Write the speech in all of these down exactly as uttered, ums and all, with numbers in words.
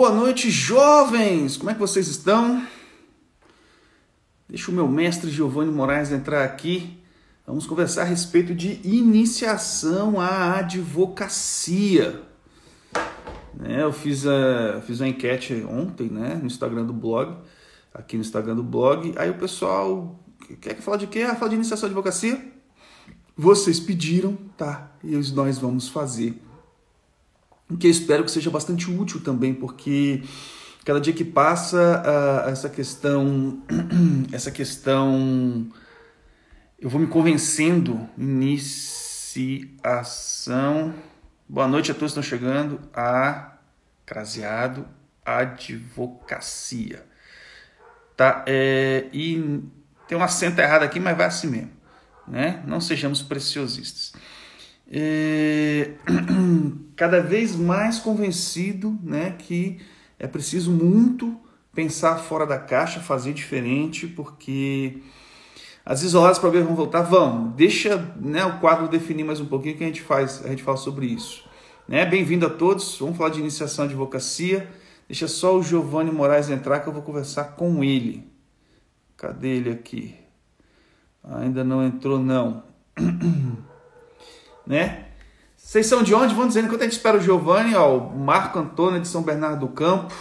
Boa noite, jovens! Como é que vocês estão? Deixa o meu mestre Giovani Moraes entrar aqui. Vamos conversar a respeito de iniciação à advocacia. Né, eu fiz a, fiz uma enquete ontem, né, no Instagram do blog, aqui no Instagram do blog. Aí o pessoal quer falar de quê? Ah, fala de iniciação à advocacia. Vocês pediram, tá? E nós vamos fazer. O que eu espero que seja bastante útil também, porque cada dia que passa, uh, essa questão, essa questão, eu vou me convencendo. Iniciação, boa noite a todos que estão chegando, a craseado, advocacia, tá? É, e tem um acento errado aqui, mas vai assim mesmo, né? Não sejamos preciosistas. É, cada vez mais convencido, né, que é preciso muito pensar fora da caixa, fazer diferente, porque as isoladas para ver vão voltar, vão, deixa, né, o quadro definir mais um pouquinho que a gente faz, a gente fala sobre isso, né? Bem-vindo a todos, vamos falar de iniciação à advocacia. Deixa só o Giovani Moraes entrar que eu vou conversar com ele. Cadê ele aqui? Ainda não entrou, não. Né? Vocês são de onde? Vão dizendo. Enquanto a gente espera o Giovani, ó, o Marco Antônio de São Bernardo do Campo.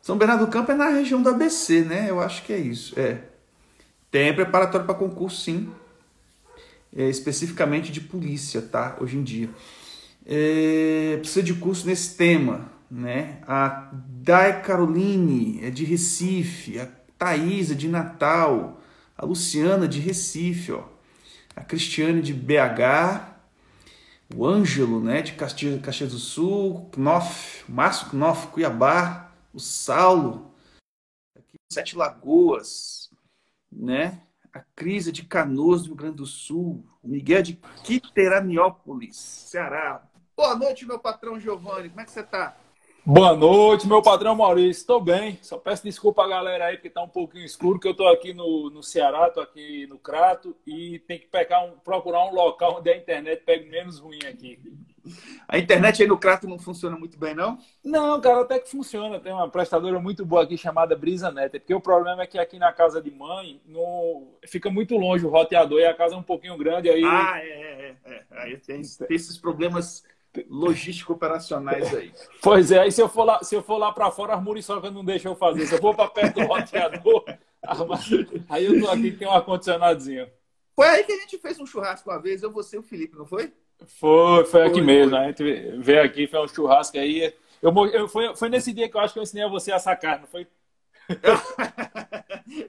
São Bernardo do Campo é na região da A B C, né? Eu acho que é isso. É. Tem preparatório para concurso, sim. É, especificamente de polícia, tá? Hoje em dia. É, precisa de curso nesse tema, né? A Dai Caroline é de Recife. A Thaís é de Natal. A Luciana de Recife, ó. A Cristiane de B H, o Ângelo, né, de Caxias, Caxias do Sul, Knoff, Márcio Knoff, Cuiabá, o Saulo, aqui, Sete Lagoas, né, a Cris de Canoas, do Rio Grande do Sul, o Miguel de Quiteraniópolis, Ceará. Boa noite, meu patrão Giovani, como é que você tá? Boa noite, meu patrão Maurício, estou bem, só peço desculpa a galera aí porque está um pouquinho escuro, que eu estou aqui no, no Ceará, estou aqui no Crato e tem que pegar um, procurar um local onde a internet pegue menos ruim aqui. A internet aí no Crato não funciona muito bem, não? Não, cara, até que funciona, tem uma prestadora muito boa aqui chamada Brisanet, porque o problema é que aqui na casa de mãe não... fica muito longe o roteador e a casa é um pouquinho grande aí... Ah, é, é, é, aí tem, tem esses problemas... logístico-operacionais aí. Pois é, aí se eu for lá, se eu for lá para fora, as muriçocas não deixam eu fazer. Se eu for para perto do roteador, aí eu tô aqui que tem um ar-condicionadozinho. Foi aí que a gente fez um churrasco uma vez, eu, você e o Felipe, não foi? Foi, foi, foi aqui foi. mesmo. A gente veio aqui, fez um churrasco aí. Eu, eu, foi, foi nesse dia que eu acho que eu ensinei a você a sacar, não foi?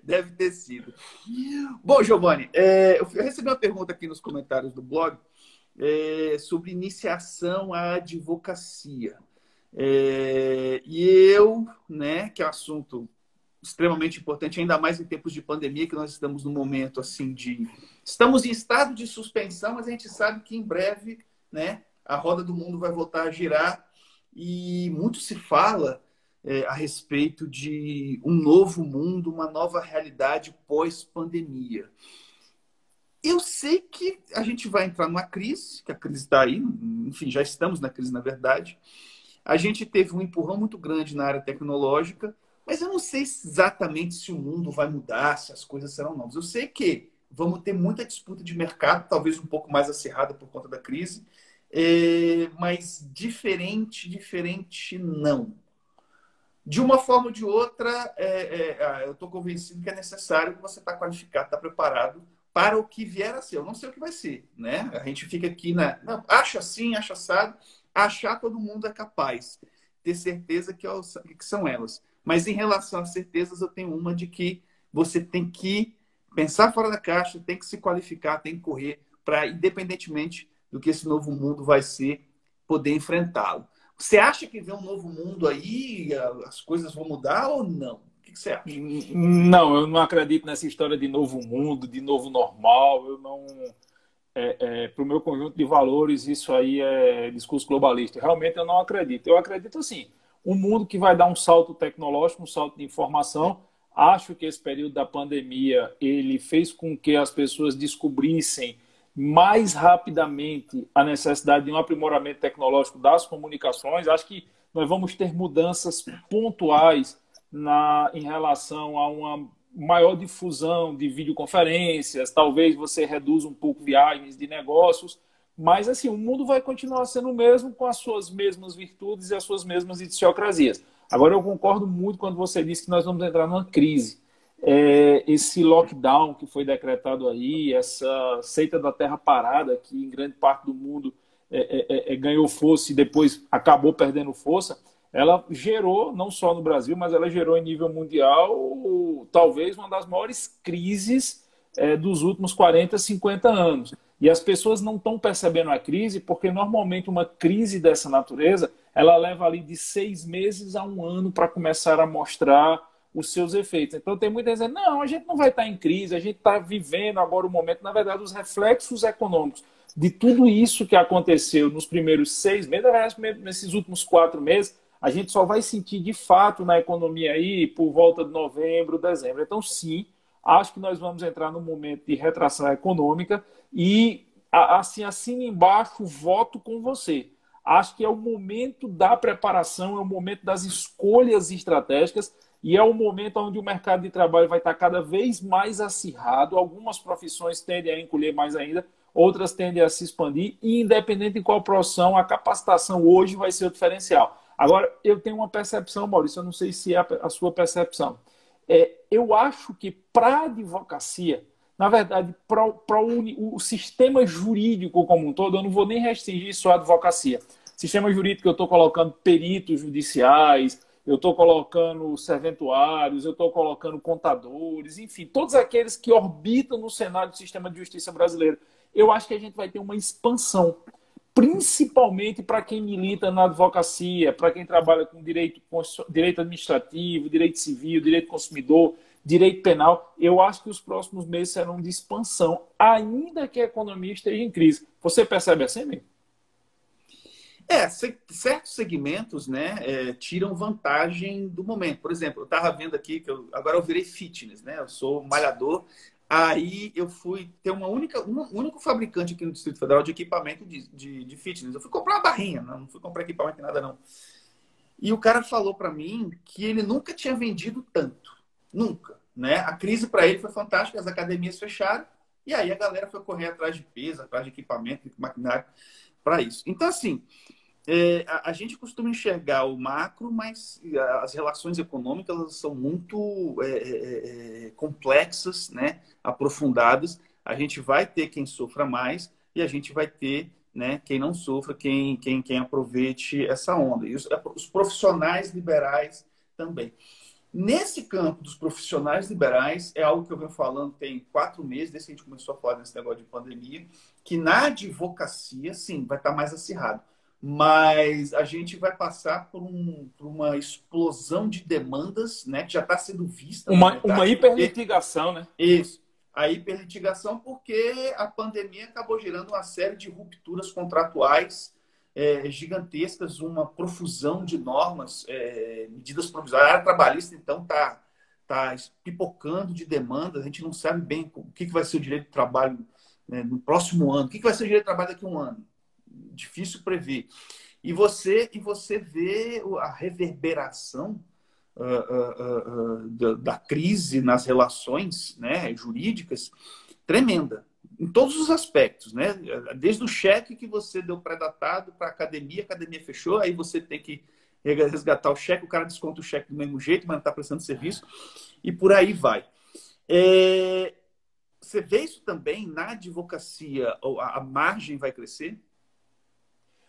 Deve ter sido. Bom, Giovani, é, eu recebi uma pergunta aqui nos comentários do blog. É, sobre iniciação à advocacia. É, e eu, né, que é um assunto extremamente importante, ainda mais em tempos de pandemia, que nós estamos num momento assim de... Estamos em estado de suspensão, mas a gente sabe que em breve, né, a roda do mundo vai voltar a girar e muito se fala é, a respeito de um novo mundo, uma nova realidade pós-pandemia. Eu sei que a gente vai entrar numa crise, que a crise está aí, enfim, já estamos na crise, na verdade. A gente teve um empurrão muito grande na área tecnológica, mas eu não sei exatamente se o mundo vai mudar, se as coisas serão novas. Eu sei que vamos ter muita disputa de mercado, talvez um pouco mais acirrada por conta da crise, é, mas diferente, diferente não. De uma forma ou de outra, é, é, eu estou convencido que é necessário que você está qualificado, está preparado, para o que vier a ser. Eu não sei o que vai ser, né? A gente fica aqui na... Não, acha assim, acha assado. Achar todo mundo é capaz. Ter certeza que são elas. Mas em relação às certezas, eu tenho uma de que você tem que pensar fora da caixa, tem que se qualificar, tem que correr para, independentemente do que esse novo mundo vai ser, poder enfrentá-lo. Você acha que vem um novo mundo aí, as coisas vão mudar ou não? Certo. Não, eu não acredito nessa história de novo mundo, de novo normal. Eu não, é, é, para o meu conjunto de valores, isso aí é discurso globalista. Realmente eu não acredito. Eu acredito, assim, um mundo que vai dar um salto tecnológico, um salto de informação. Acho que esse período da pandemia, ele fez com que as pessoas descobrissem mais rapidamente a necessidade de um aprimoramento tecnológico das comunicações. Acho que nós vamos ter mudanças pontuais na, em relação a uma maior difusão de videoconferências, talvez você reduza um pouco viagens de negócios, mas assim, o mundo vai continuar sendo o mesmo com as suas mesmas virtudes e as suas mesmas idiosincrasias. Agora, eu concordo muito quando você disse que nós vamos entrar numa crise. É, esse lockdown que foi decretado aí, essa seita da terra parada que em grande parte do mundo é, é, é, ganhou força e depois acabou perdendo força, ela gerou, não só no Brasil, mas ela gerou em nível mundial talvez uma das maiores crises é, dos últimos quarenta, cinquenta anos. E as pessoas não estão percebendo a crise porque normalmente uma crise dessa natureza ela leva ali de seis meses a um ano para começar a mostrar os seus efeitos. Então tem muita gente dizendo, não, a gente não vai estar em crise, a gente está vivendo agora o momento. Na verdade, os reflexos econômicos de tudo isso que aconteceu nos primeiros seis meses, nesses últimos quatro meses, a gente só vai sentir de fato na economia aí por volta de novembro, dezembro. Então sim, acho que nós vamos entrar num momento de retração econômica e assim, assina embaixo, voto com você. Acho que é o momento da preparação, é o momento das escolhas estratégicas e é o momento onde o mercado de trabalho vai estar cada vez mais acirrado. Algumas profissões tendem a encolher mais ainda, outras tendem a se expandir e, independente de qual profissão, a capacitação hoje vai ser o diferencial. Agora, eu tenho uma percepção, Maurício, eu não sei se é a sua percepção. É, eu acho que para a advocacia, na verdade, para o, o sistema jurídico como um todo, eu não vou nem restringir só a advocacia. Sistema jurídico, eu estou colocando peritos judiciais, eu estou colocando serventuários, eu estou colocando contadores, enfim, todos aqueles que orbitam no cenário do sistema de justiça brasileiro. Eu acho que a gente vai ter uma expansão, principalmente para quem milita na advocacia, para quem trabalha com direito, direito administrativo, direito civil, direito consumidor, direito penal. Eu acho que os próximos meses serão de expansão, ainda que a economia esteja em crise. Você percebe assim, amigo? É, certos segmentos, né, é, tiram vantagem do momento. Por exemplo, eu estava vendo aqui, que eu, agora eu virei fitness, né? Eu sou malhador. Aí eu fui ter uma única, um único fabricante aqui no Distrito Federal de equipamento de, de, de fitness. Eu fui comprar uma barrinha, não, não fui comprar equipamento nada, não. E o cara falou para mim que ele nunca tinha vendido tanto. Nunca, né? A crise para ele foi fantástica, as academias fecharam e aí a galera foi correr atrás de peso, atrás de equipamento, de maquinário para isso. Então, assim, é, a, a gente costuma enxergar o macro, mas as relações econômicas elas são muito é, é, complexas, né? Aprofundadas. A gente vai ter quem sofra mais e a gente vai ter, né, quem não sofra, quem, quem, quem aproveite essa onda. E os, os profissionais liberais também. Nesse campo dos profissionais liberais, é algo que eu venho falando tem quatro meses, desde que a gente começou a falar desse negócio de pandemia, que na advocacia, sim, vai estar mais acirrado. Mas a gente vai passar por, um, por uma explosão de demandas, né? Que já está sendo vista. Uma, verdade, uma hiperlitigação, porque... né? Isso. A hiperlitigação porque a pandemia acabou gerando uma série de rupturas contratuais É, gigantescas, uma profusão de normas, é, medidas provisórias. A área trabalhista, então, está tá pipocando de demandas. A gente não sabe bem o que, que vai ser o direito do trabalho, né, no próximo ano. O que, que vai ser o direito do trabalho daqui a um ano? Difícil prever. E você, e você vê a reverberação uh, uh, uh, uh, da, da crise nas relações, né, jurídicas tremenda. Em todos os aspectos, né? Desde o cheque que você deu pré-datado para a academia, a academia fechou, aí você tem que resgatar o cheque, o cara desconta o cheque do mesmo jeito, mas não está prestando serviço, e por aí vai. É... Você vê isso também na advocacia, a margem vai crescer?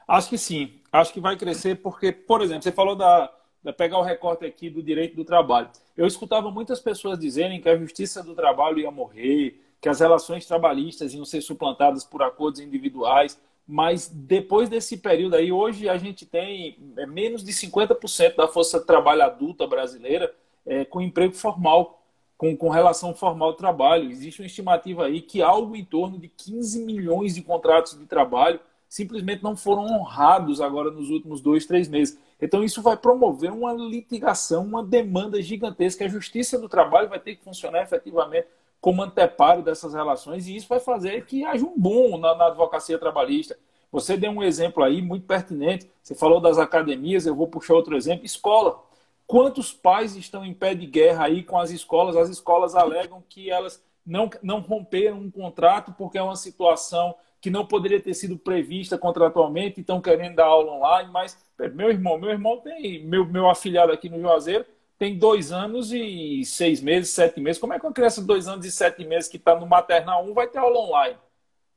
Acho que sim, acho que vai crescer porque, por exemplo, você falou da... pegar o recorte aqui do direito do trabalho. Eu escutava muitas pessoas dizerem que a justiça do trabalho ia morrer, que as relações trabalhistas iam ser suplantadas por acordos individuais, mas depois desse período aí, hoje a gente tem menos de cinquenta por cento da força de trabalho adulta brasileira é, com emprego formal, com, com relação formal de trabalho. Existe uma estimativa aí que algo em torno de quinze milhões de contratos de trabalho simplesmente não foram honrados agora nos últimos dois, três meses. Então isso vai promover uma litigação, uma demanda gigantesca. A justiça do trabalho vai ter que funcionar efetivamente como anteparo dessas relações e isso vai fazer que haja um boom na, na advocacia trabalhista. Você deu um exemplo aí muito pertinente. Você falou das academias, eu vou puxar outro exemplo. Escola. Quantos pais estão em pé de guerra aí com as escolas? As escolas alegam que elas não, não romperam um contrato porque é uma situação que não poderia ter sido prevista contratualmente e estão querendo dar aula online. Mas, meu irmão, meu irmão tem... Meu, meu afilhado aqui no Juazeiro tem dois anos e seis meses, sete meses. Como é que uma criança de dois anos e sete meses que está no maternal um vai ter aula online?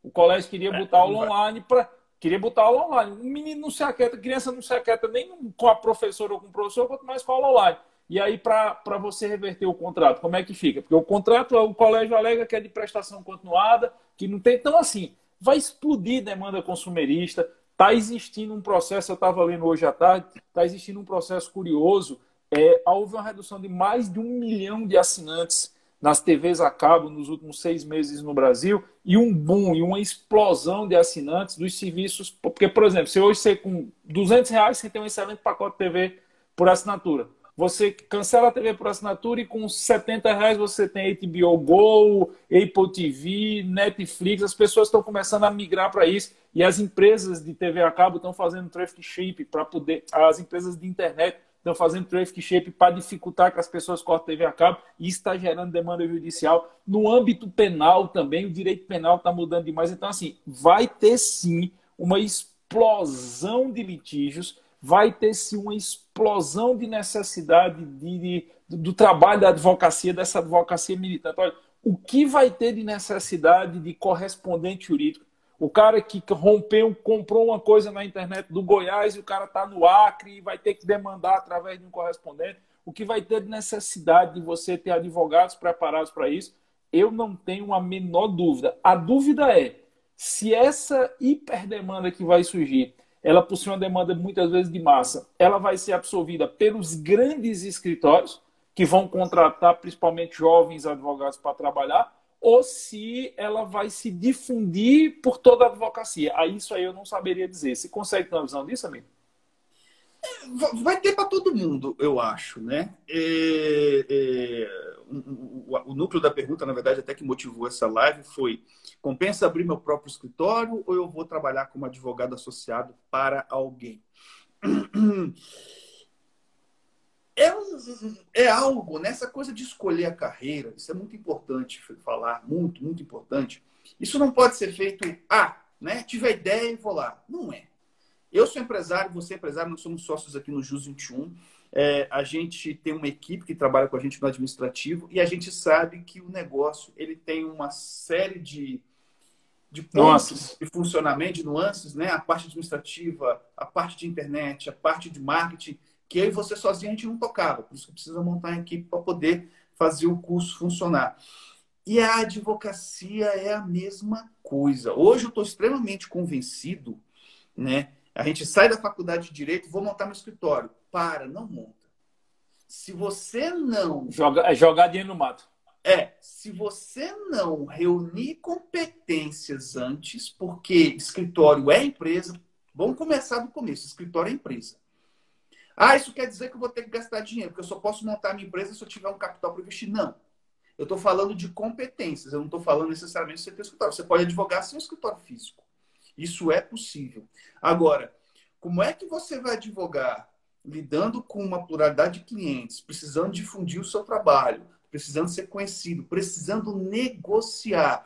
O colégio queria é, botar aula online para... Queria botar aula online. O menino não se aquieta, a criança não se aquieta nem com a professora ou com o professor, quanto mais com a aula online. E aí, para você reverter o contrato, como é que fica? Porque o contrato, o colégio alega que é de prestação continuada, que não tem... Então, assim, vai explodir demanda consumerista. Está existindo um processo, eu estava lendo hoje à tarde, está existindo um processo curioso. É, houve uma redução de mais de um milhão de assinantes nas T Vs a cabo nos últimos seis meses no Brasil, e um boom, e uma explosão de assinantes dos serviços. Porque, por exemplo, se hoje você com duzentos reais você tem um excelente pacote de T V por assinatura. Você cancela a T V por assinatura e com setenta reais você tem H B O Go, Apple T V, Netflix. As pessoas estão começando a migrar para isso e as empresas de T V a cabo estão fazendo traffic shape para poder... As empresas de internet estão fazendo traffic shape para dificultar que as pessoas cortem T V a cabo, e isso está gerando demanda judicial. No âmbito penal também, o direito penal está mudando demais. Então, assim, vai ter sim uma explosão de litígios, vai ter sim uma explosão de necessidade de, de, do trabalho da advocacia, dessa advocacia militante. Olha, o que vai ter de necessidade de correspondente jurídico? O cara que rompeu, comprou uma coisa na internet do Goiás e o cara está no Acre e vai ter que demandar através de um correspondente. O que vai ter necessidade de você ter advogados preparados para isso? Eu não tenho a menor dúvida. A dúvida é se essa hiperdemanda que vai surgir, ela por ser uma demanda muitas vezes de massa, ela vai ser absorvida pelos grandes escritórios que vão contratar principalmente jovens advogados para trabalhar, ou se ela vai se difundir por toda a advocacia. Aí isso aí eu não saberia dizer. Você consegue ter uma visão disso, amigo? É, vai ter para todo mundo, eu acho, né? É, é, o, o, o núcleo da pergunta, na verdade, até que motivou essa live foi: compensa abrir meu próprio escritório ou eu vou trabalhar como advogado associado para alguém? É, um, é algo, né? Essa coisa de escolher a carreira, isso é muito importante falar, muito, muito importante. Isso não pode ser feito, ah, né? Tive a ideia e vou lá. Não é. Eu sou empresário, você é empresário, nós somos sócios aqui no Jus vinte e um. É, a gente tem uma equipe que trabalha com a gente no administrativo e a gente sabe que o negócio ele tem uma série de... de pontos, de funcionamento, de nuances, né? A parte administrativa, a parte de internet, a parte de marketing, que aí você sozinho a gente não tocava. Por isso que precisa montar uma equipe para poder fazer o curso funcionar. E a advocacia é a mesma coisa. Hoje eu estou extremamente convencido, né? A gente sai da faculdade de Direito, vou montar meu escritório. Para, não monta. Se você não... Joga, é jogar dinheiro no mato. É, se você não reunir competências antes, porque escritório é empresa, vamos começar do começo, escritório é empresa. Ah, isso quer dizer que eu vou ter que gastar dinheiro, porque eu só posso montar minha empresa se eu tiver um capital para investir. Não. Eu estou falando de competências, eu não estou falando necessariamente de você ter escritório. Você pode advogar sem um escritório físico. Isso é possível. Agora, como é que você vai advogar lidando com uma pluralidade de clientes, precisando difundir o seu trabalho, precisando ser conhecido, precisando negociar,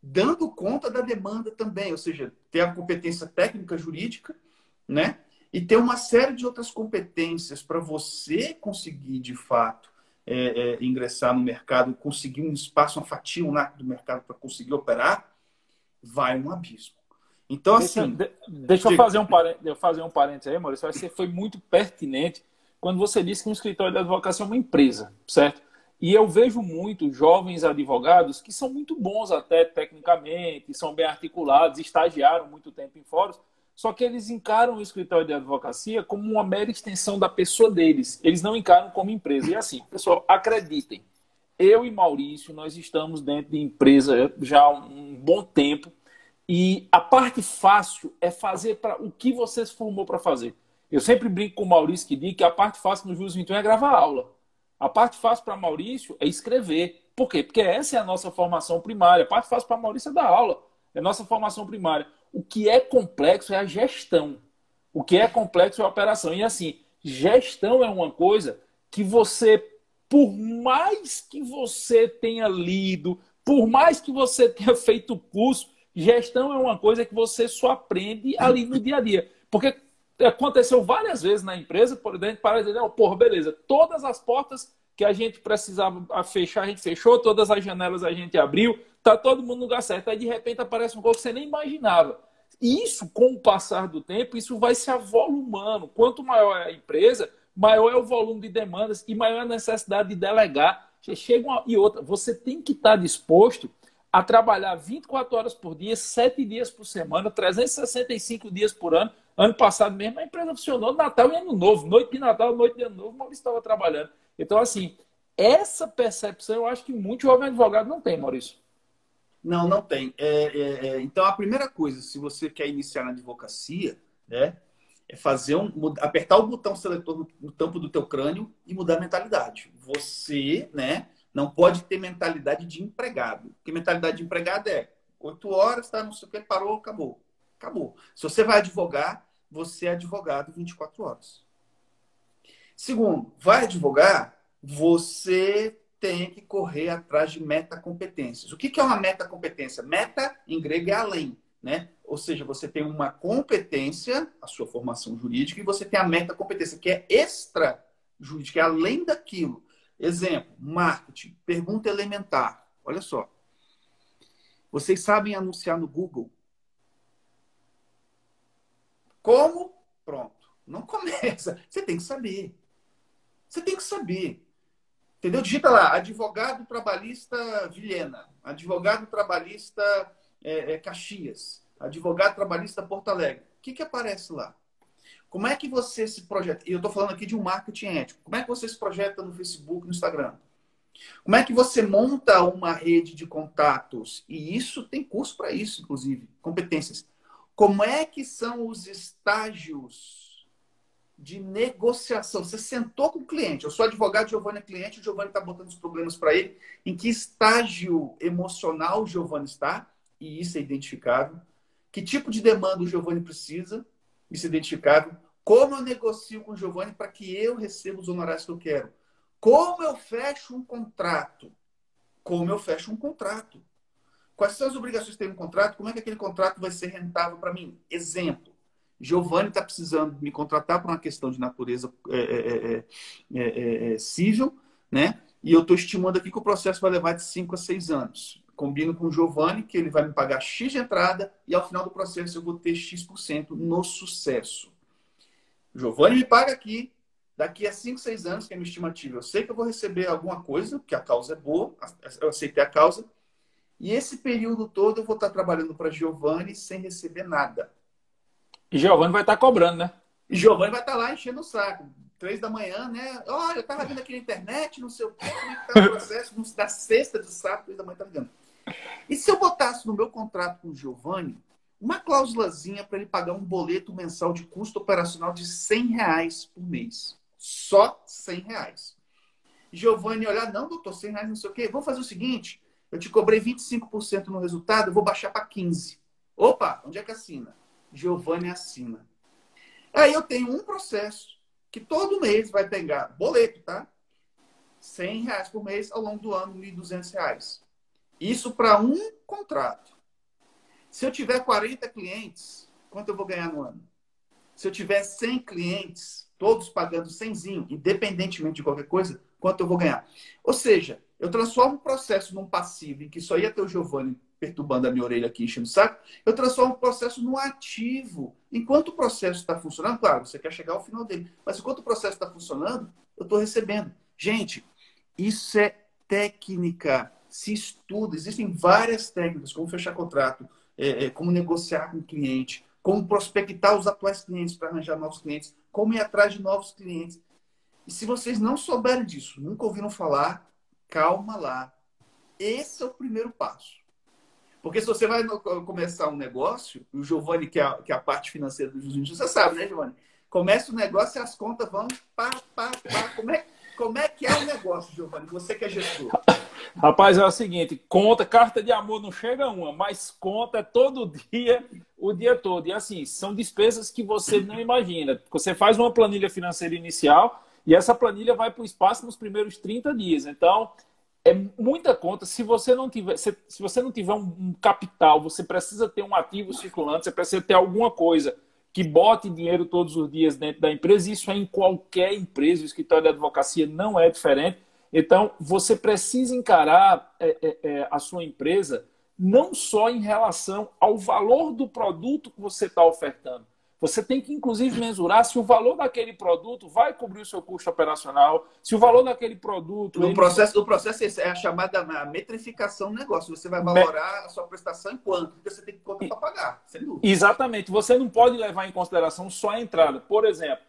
dando conta da demanda também, ou seja, ter a competência técnica jurídica, né? E ter uma série de outras competências para você conseguir, de fato, é, é, ingressar no mercado, conseguir um espaço, uma fatia, um naco do mercado para conseguir operar, vai um abismo. Então, deixa, assim... De, deixa eu, eu fazer um parênteses, eu fazer um parênteses aí, Maurício. Você foi muito pertinente quando você disse que um escritório de advocacia é uma empresa, certo? E eu vejo muito jovens advogados que são muito bons até tecnicamente, são bem articulados, estagiaram muito tempo em fóruns, só que eles encaram o escritório de advocacia como uma mera extensão da pessoa deles. Eles não encaram como empresa. E assim, pessoal, acreditem. Eu e Maurício, nós estamos dentro de empresa já há um bom tempo. E a parte fácil é fazer para o que você se formou para fazer. Eu sempre brinco com o Maurício que diz que a parte fácil no Jus vinte e um é gravar aula. A parte fácil para Maurício é escrever. Por quê? Porque essa é a nossa formação primária. A parte fácil para Maurício é dar aula. É a nossa formação primária. O que é complexo é a gestão. O que é complexo é a operação. E assim, gestão é uma coisa que você, por mais que você tenha lido, por mais que você tenha feito curso, gestão é uma coisa que você só aprende ali no dia a dia. Porque aconteceu várias vezes na empresa, por exemplo, para dizer, oh, porra, beleza, todas as portas que a gente precisava fechar, a gente fechou, todas as janelas a gente abriu, tá todo mundo no lugar certo. Aí de repente aparece um gol que você nem imaginava. E isso, com o passar do tempo, isso vai se avolumando. Quanto maior é a empresa, maior é o volume de demandas e maior é a necessidade de delegar. Chega uma... E outra, você tem que estar disposto a trabalhar vinte e quatro horas por dia, sete dias por semana, trezentos e sessenta e cinco dias por ano. Ano passado mesmo a empresa funcionou Natal e Ano Novo. Noite de Natal, noite de Ano Novo, o Maurício estava trabalhando. Então, assim, essa percepção eu acho que muito jovem advogado não tem, Maurício. Não, não tem. É, é, é. Então, a primeira coisa, se você quer iniciar na advocacia, né, é fazer um, apertar o botão seletor no, no tampo do teu crânio e mudar a mentalidade. Você, né, não pode ter mentalidade de empregado. Porque mentalidade de empregado é oito horas, tá, não sei o que, parou, acabou. Acabou. Se você vai advogar, você é advogado vinte e quatro horas. Segundo, vai advogar, você tem que correr atrás de metacompetências. O que é uma metacompetência? Meta, em grego, é além, né? Ou seja, você tem uma competência, a sua formação jurídica, e você tem a metacompetência, que é extra jurídica, é além daquilo. Exemplo, marketing, pergunta elementar. Olha só. Vocês sabem anunciar no Google? Como? Pronto. Não começa. Você tem que saber. Você tem que saber. Entendeu? Digita lá, advogado trabalhista Vilhena, advogado trabalhista é, é, Caxias, advogado trabalhista Porto Alegre. O que que aparece lá? Como é que você se projeta? E eu estou falando aqui de um marketing ético. Como é que você se projeta no Facebook, no Instagram? Como é que você monta uma rede de contatos? E isso tem curso para isso, inclusive. Competências. Como é que são os estágios de negociação? Você sentou com o cliente. Eu sou advogado, Giovani é cliente, o Giovani está botando os problemas para ele. Em que estágio emocional o Giovani está? E isso é identificável. Que tipo de demanda o Giovani precisa? Isso é identificável. Como eu negocio com o Giovani para que eu receba os honorários que eu quero? Como eu fecho um contrato? Como eu fecho um contrato? Quais são as obrigações que tem um contrato? Como é que aquele contrato vai ser rentável para mim? Exemplo. Giovani está precisando me contratar para uma questão de natureza é, é, é, é, civil, né? E eu estou estimando aqui que o processo vai levar de cinco a seis anos. Combino com o Giovani que ele vai me pagar X de entrada e ao final do processo eu vou ter X por cento no sucesso. O Giovani me paga aqui, daqui a cinco, seis anos, que é minha estimativa. Eu sei que eu vou receber alguma coisa, porque a causa é boa, eu aceitei a causa. E esse período todo eu vou estar trabalhando para Giovani sem receber nada. E Giovani vai estar cobrando, né? E Giovani vai estar lá enchendo o saco. Três da manhã, né? Olha, eu estava vendo aqui na internet, não sei o que, como é que está o processo, não se dá sexta de sábado, três da manhã tá ligando. E se eu botasse no meu contrato com o Giovani uma cláusulazinha para ele pagar um boleto mensal de custo operacional de cem reais por mês? Só cem reais. Giovani olhar, não, doutor, cem reais, não sei o quê. Vamos fazer o seguinte, eu te cobrei vinte e cinco por cento no resultado, eu vou baixar para quinze por cento. Opa, onde é que assina? Giovani assina. Aí eu tenho um processo que todo mês vai pegar boleto, tá? cem reais por mês, ao longo do ano, mil e duzentos reais. Isso para um contrato. Se eu tiver quarenta clientes, quanto eu vou ganhar no ano? Se eu tiver cem clientes, todos pagando cem zinho, independentemente de qualquer coisa, quanto eu vou ganhar? Ou seja, eu transformo o processo num passivo em que só ia ter o Giovani perturbando a minha orelha aqui, enchendo o saco, eu transformo o processo num ativo. Enquanto o processo está funcionando, claro, você quer chegar ao final dele, mas enquanto o processo está funcionando, eu estou recebendo. Gente, isso é técnica, se estuda, existem várias técnicas, como fechar contrato, é, é, como negociar com o cliente, como prospectar os atuais clientes para arranjar novos clientes, como ir atrás de novos clientes. E se vocês não souberem disso, nunca ouviram falar, calma lá. Esse é o primeiro passo. Porque se você vai começar um negócio, o Giovani, que, é que é a parte financeira do Jus vinte e um, você sabe, né, Giovani? Começa o negócio e as contas vão pá, pá, pá. Como é, Como é que é o negócio, Giovani? Você que é gestor. Rapaz, é o seguinte, conta, carta de amor não chega uma, mas conta todo dia, o dia todo. E assim, são despesas que você não imagina. Você faz uma planilha financeira inicial e essa planilha vai para o espaço nos primeiros trinta dias. Então, é muita conta. Se você não tiver, se, se você não tiver um, um capital, você precisa ter um ativo circulante, você precisa ter alguma coisa que bote dinheiro todos os dias dentro da empresa. Isso é em qualquer empresa, o escritório de advocacia não é diferente. Então, você precisa encarar é, é, é, a sua empresa não só em relação ao valor do produto que você está ofertando. Você tem que, inclusive, mensurar se o valor daquele produto vai cobrir o seu custo operacional, se o valor daquele produto... O ele... processo, o processo é a chamada a metrificação do negócio. Você vai valorar Met... a sua prestação em quanto? Porque você tem que conta para pagar, sem dúvida. Exatamente. Você não pode levar em consideração só a entrada. Por exemplo,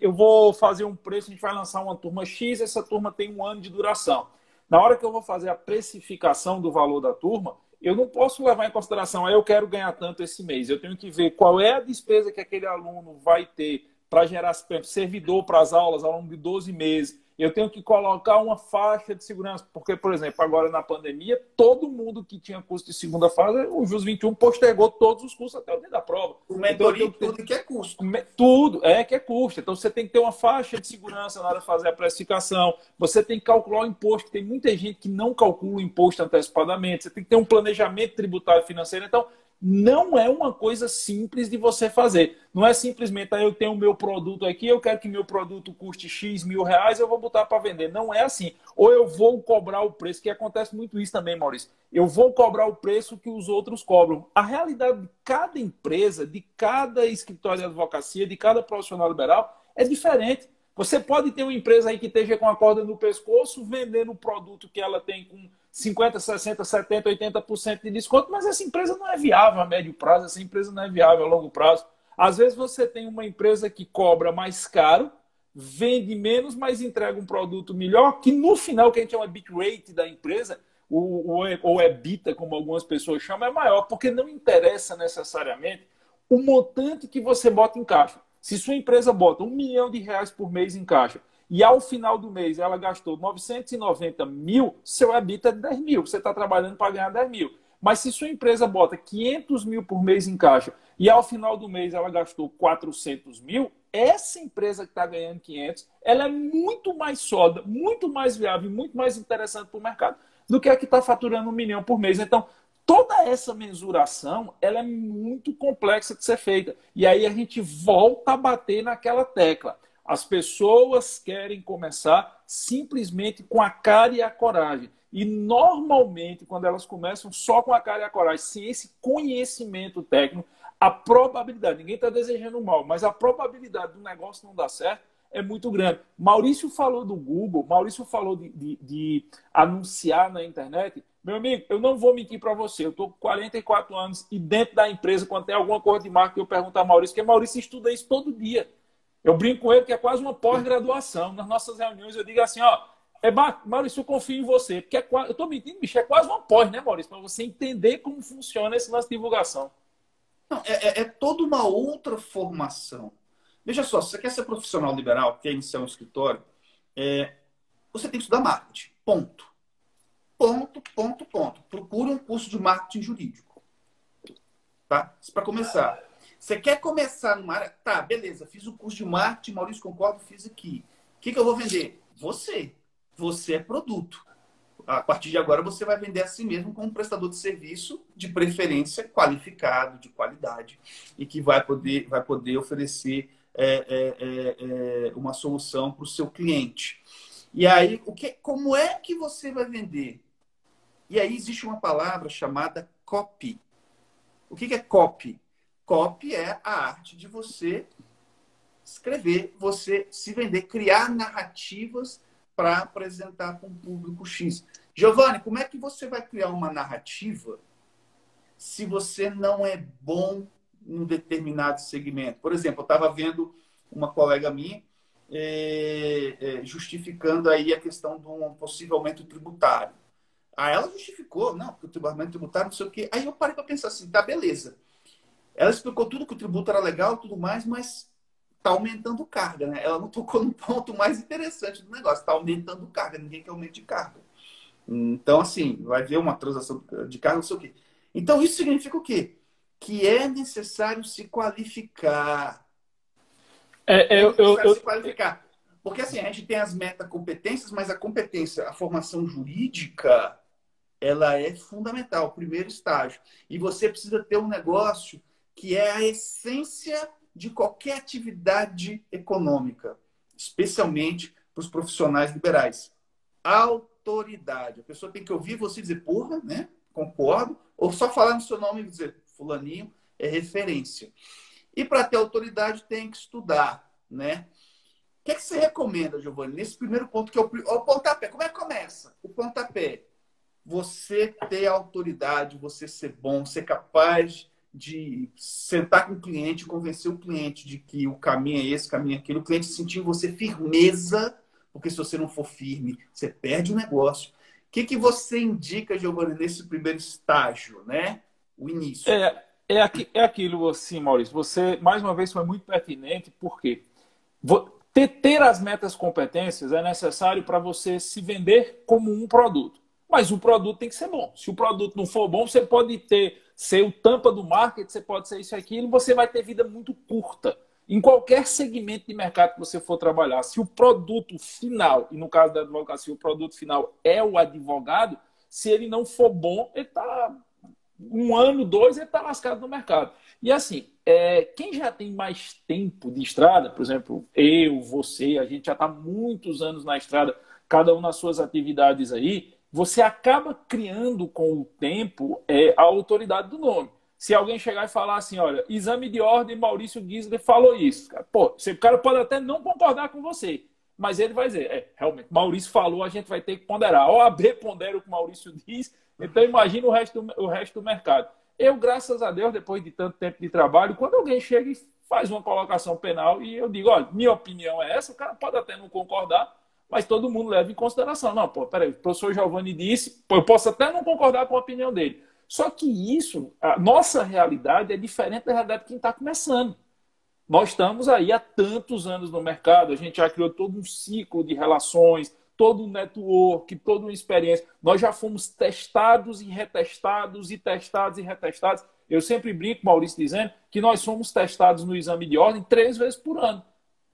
eu vou fazer um preço, a gente vai lançar uma turma X, essa turma tem um ano de duração. Na hora que eu vou fazer a precificação do valor da turma, eu não posso levar em consideração, ah, eu quero ganhar tanto esse mês. Eu tenho que ver qual é a despesa que aquele aluno vai ter para gerar servidor para as aulas ao longo de doze meses. Eu tenho que colocar uma faixa de segurança, porque, por exemplo, agora na pandemia, todo mundo que tinha curso de segunda fase, o Jus vinte e um postergou todos os cursos até o dia da prova. O mentoria, então, tudo que é custo. Tudo é que é custo. Então, você tem que ter uma faixa de segurança na hora de fazer a precificação. Você tem que calcular o imposto. Tem muita gente que não calcula o imposto antecipadamente. Você tem que ter um planejamento tributário financeiro. Então, não é uma coisa simples de você fazer. Não é simplesmente, ah, eu tenho o meu produto aqui, eu quero que meu produto custe X mil reais, eu vou botar para vender. Não é assim. Ou eu vou cobrar o preço, que acontece muito isso também, Maurício. Eu vou cobrar o preço que os outros cobram. A realidade de cada empresa, de cada escritório de advocacia, de cada profissional liberal é diferente. Você pode ter uma empresa aí que esteja com a corda no pescoço, vendendo um produto que ela tem com cinquenta, sessenta, setenta, oitenta por cento de desconto, mas essa empresa não é viável a médio prazo, essa empresa não é viável a longo prazo. Às vezes você tem uma empresa que cobra mais caro, vende menos, mas entrega um produto melhor, que no final, que a gente chama de bit rate da empresa, ou EBITDA, como algumas pessoas chamam, é maior, porque não interessa necessariamente o montante que você bota em caixa. Se sua empresa bota um milhão de reais por mês em caixa, e ao final do mês ela gastou novecentos e noventa mil, seu EBITDA é dez mil. Você está trabalhando para ganhar dez mil. Mas se sua empresa bota quinhentos mil por mês em caixa e ao final do mês ela gastou quatrocentos mil, essa empresa que está ganhando quinhentos, ela é muito mais sólida, muito mais viável, muito mais interessante para o mercado do que a que está faturando um milhão por mês. Então, toda essa mensuração, ela é muito complexa de ser feita. E aí a gente volta a bater naquela tecla. As pessoas querem começar simplesmente com a cara e a coragem. E, normalmente, quando elas começam só com a cara e a coragem, sem esse conhecimento técnico, a probabilidade, ninguém está desejando mal, mas a probabilidade do negócio não dar certo é muito grande. Maurício falou do Google, Maurício falou de, de, de anunciar na internet. Meu amigo, eu não vou mentir para você, eu estou com quarenta e quatro anos e dentro da empresa, quando tem alguma coisa de marketing, eu pergunto a Maurício, porque Maurício estuda isso todo dia. Eu brinco com ele que é quase uma pós-graduação. Nas nossas reuniões eu digo assim, ó, é, Maurício, eu confio em você. Porque é quase, eu estou mentindo, bicho, é quase uma pós, né, Maurício? Para você entender como funciona esse lance de divulgação. Não, é, é toda uma outra formação. Veja só, se você quer ser profissional liberal, quer iniciar um escritório, é, você tem que estudar marketing. Ponto. Ponto, ponto, ponto. Procura um curso de marketing jurídico. Tá? Isso para começar. Você quer começar numa área? Tá, beleza. Fiz o curso de marketing, Maurício concordo, fiz aqui. O que, que eu vou vender? Você. Você é produto. A partir de agora, você vai vender a si mesmo como um prestador de serviço, de preferência qualificado, de qualidade, e que vai poder, vai poder oferecer é, é, é, uma solução para o seu cliente. E aí, o que, como é que você vai vender? E aí, existe uma palavra chamada copy. O que, que é copy? Copy é a arte de você escrever, você se vender, criar narrativas para apresentar para um público X. Giovani, como é que você vai criar uma narrativa se você não é bom em um determinado segmento? Por exemplo, eu estava vendo uma colega minha é, é, justificando aí a questão de um possível aumento tributário. Aí ela justificou, não, porque o aumento tributário, não sei o quê. Aí eu parei para pensar assim, tá, beleza. Ela explicou tudo que o tributo era legal, tudo mais, mas está aumentando carga, né? Ela não tocou no ponto mais interessante do negócio, está aumentando carga, ninguém quer aumento de carga. Então, assim, vai haver uma transação de carga, não sei o quê. Então, isso significa o quê? Que é necessário se qualificar. É, eu, é necessário eu, eu, se qualificar. Porque, assim, a gente tem as metacompetências, mas a competência, a formação jurídica, ela é fundamental, o primeiro estágio. E você precisa ter um negócio que é a essência de qualquer atividade econômica, especialmente para os profissionais liberais. Autoridade. A pessoa tem que ouvir você dizer, porra, né? Concordo. Ou só falar no seu nome e dizer, fulaninho é referência. E para ter autoridade tem que estudar, né? O que é que você recomenda, Giovani? Nesse primeiro ponto, que é o, o pontapé. Como é que começa? O pontapé. Você ter autoridade, você ser bom, ser capaz de sentar com o cliente, convencer o cliente de que o caminho é esse, o caminho é aquele. O cliente sentir você firmeza, porque se você não for firme, você perde o negócio. O que, que você indica, Giovani, nesse primeiro estágio, né? O início. É, é, aqui, é aquilo, assim, Maurício. Você, mais uma vez, foi muito pertinente, porque ter, ter as metas competências é necessário para você se vender como um produto. Mas o produto tem que ser bom. Se o produto não for bom, você pode ter, ser o tampa do marketing, você pode ser isso e aquilo, você vai ter vida muito curta. Em qualquer segmento de mercado que você for trabalhar, se o produto final, e no caso da advocacia, o produto final é o advogado, se ele não for bom, ele está... Um ano, dois, ele está lascado no mercado. E assim, é, quem já tem mais tempo de estrada, por exemplo, eu, você, a gente já está muitos anos na estrada, cada um nas suas atividades aí, você acaba criando com o tempo é, a autoridade do nome. Se alguém chegar e falar assim, olha, exame de ordem, Mauricio Gieseler falou isso. Pô, o cara pode até não concordar com você, mas ele vai dizer, é, realmente, Maurício falou, a gente vai ter que ponderar. A O A B pondera o que o Maurício diz, então imagina o resto, o resto do mercado. Eu, graças a Deus, depois de tanto tempo de trabalho, quando alguém chega e faz uma colocação penal e eu digo, olha, minha opinião é essa, o cara pode até não concordar, mas todo mundo leva em consideração. Não, pô, peraí, o professor Giovani disse, pô, eu posso até não concordar com a opinião dele. Só que isso, a nossa realidade é diferente da realidade de quem está começando. Nós estamos aí há tantos anos no mercado, a gente já criou todo um ciclo de relações, todo um network, toda uma experiência. Nós já fomos testados e retestados e testados e retestados. Eu sempre brinco, Maurício, dizendo que nós somos testados no exame de ordem três vezes por ano.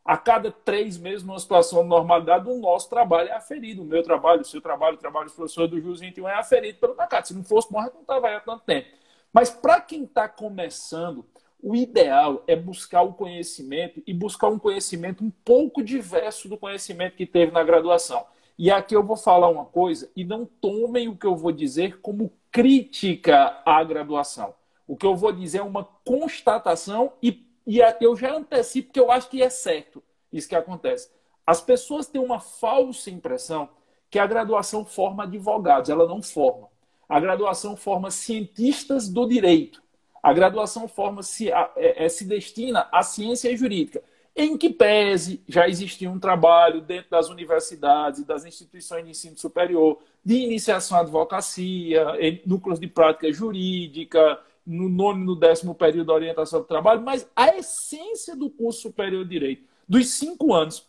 A cada três meses, numa situação de normalidade, o nosso trabalho é aferido. O meu trabalho, o seu trabalho, o trabalho dos professores do Jus vinte e um é aferido pelo mercado. Se não fosse bom, a gente não estava aí há tanto tempo. Mas para quem está começando... O ideal é buscar o conhecimento e buscar um conhecimento um pouco diverso do conhecimento que teve na graduação. E aqui eu vou falar uma coisa, e não tomem o que eu vou dizer como crítica à graduação. O que eu vou dizer é uma constatação e, e eu já antecipo que eu acho que é certo isso que acontece. As pessoas têm uma falsa impressão que a graduação forma advogados, ela não forma. A graduação forma cientistas do direito. A graduação forma se, é, se destina à ciência jurídica, em que pese já existia um trabalho dentro das universidades e das instituições de ensino superior, de iniciação à advocacia, em núcleos de prática jurídica, no nono e no décimo período da orientação do trabalho, mas a essência do curso superior de direito, dos cinco anos,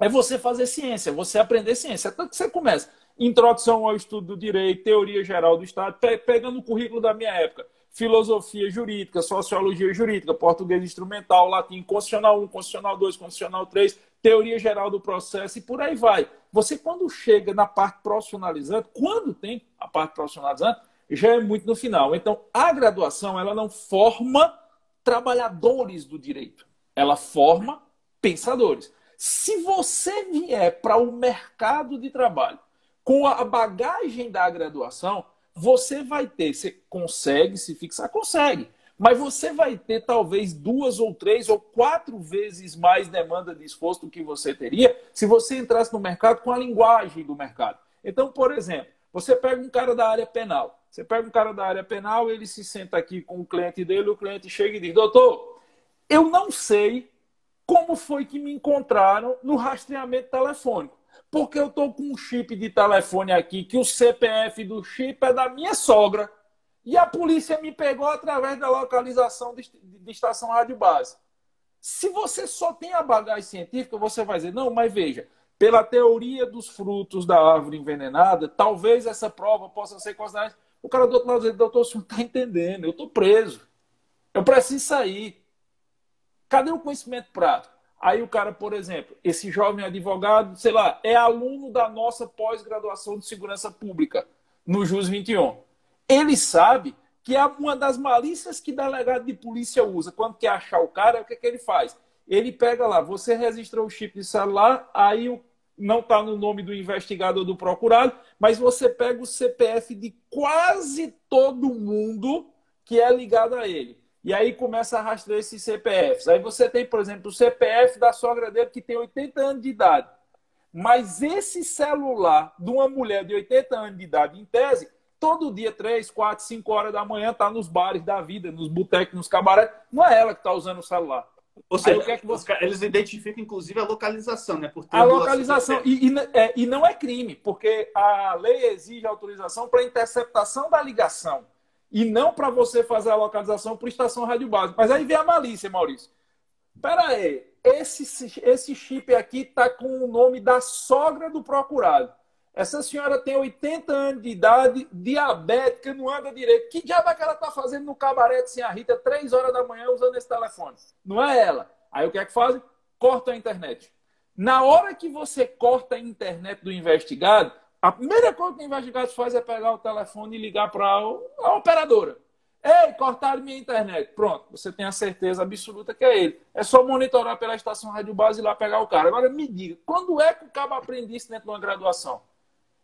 é você fazer ciência, você aprender ciência, tanto que você começa. Introdução ao estudo do direito, teoria geral do Estado, pe- pegando o currículo da minha época. Filosofia jurídica, sociologia jurídica, português instrumental, latim, constitucional um, constitucional dois, constitucional três, teoria geral do processo e por aí vai. Você, quando chega na parte profissionalizante, quando tem a parte profissionalizante, já é muito no final. Então, a graduação, ela não forma trabalhadores do direito. Ela forma pensadores. Se você vier para o mercado de trabalho com a bagagem da graduação, você vai ter, você consegue se fixar? Consegue. Mas você vai ter talvez duas ou três ou quatro vezes mais demanda de esforço do que você teria se você entrasse no mercado com a linguagem do mercado. Então, por exemplo, você pega um cara da área penal. Você pega um cara da área penal, ele se senta aqui com o cliente dele, o cliente chega e diz, doutor, eu não sei como foi que me encontraram no rastreamento telefônico. Porque eu estou com um chip de telefone aqui, que o C P F do chip é da minha sogra. E a polícia me pegou através da localização de estação rádio base. Se você só tem a bagagem científica, você vai dizer, não, mas veja, pela teoria dos frutos da árvore envenenada, talvez essa prova possa ser considerada. O cara do outro lado diz, doutor, você não está entendendo, eu estou preso, eu preciso sair. Cadê o conhecimento prático? Aí o cara, por exemplo, esse jovem advogado, sei lá, é aluno da nossa pós-graduação de segurança pública, no Jus vinte e um. Ele sabe que é uma das malícias que delegado de polícia usa. Quando quer achar o cara, o que, é que ele faz? Ele pega lá, você registrou o chip de celular, aí não está no nome do investigado ou do procurado, mas você pega o C P F de quase todo mundo que é ligado a ele. E aí começa a rastrear esses C P Fs. Aí você tem, por exemplo, o C P F da sogra dele que tem oitenta anos de idade. Mas esse celular de uma mulher de oitenta anos de idade, em tese, todo dia, três, quatro, cinco horas da manhã, está nos bares da vida, nos botecos, nos cabarés. Não é ela que está usando o celular. Ou seja, aí, o que é que você... eles identificam, inclusive, a localização, né? Por a localização. E, e, é, e não é crime, porque a lei exige autorização para interceptação da ligação. E não para você fazer a localização por estação rádio básica. Mas aí vem a malícia, Maurício. Espera aí, esse, esse chip aqui está com o nome da sogra do procurado. Essa senhora tem oitenta anos de idade, diabética, não anda direito. Que diabo é que ela está fazendo no cabaré de Sinha Rita, três horas da manhã, usando esse telefone? Não é ela. Aí o que é que fazem? Corta a internet. Na hora que você corta a internet do investigado, a primeira coisa que o investigado faz é pegar o telefone e ligar para a operadora. Ei, cortaram minha internet. Pronto, você tem a certeza absoluta que é ele. É só monitorar pela estação rádio base e lá pegar o cara. Agora me diga, quando é que o cabo aprende isso dentro de uma graduação?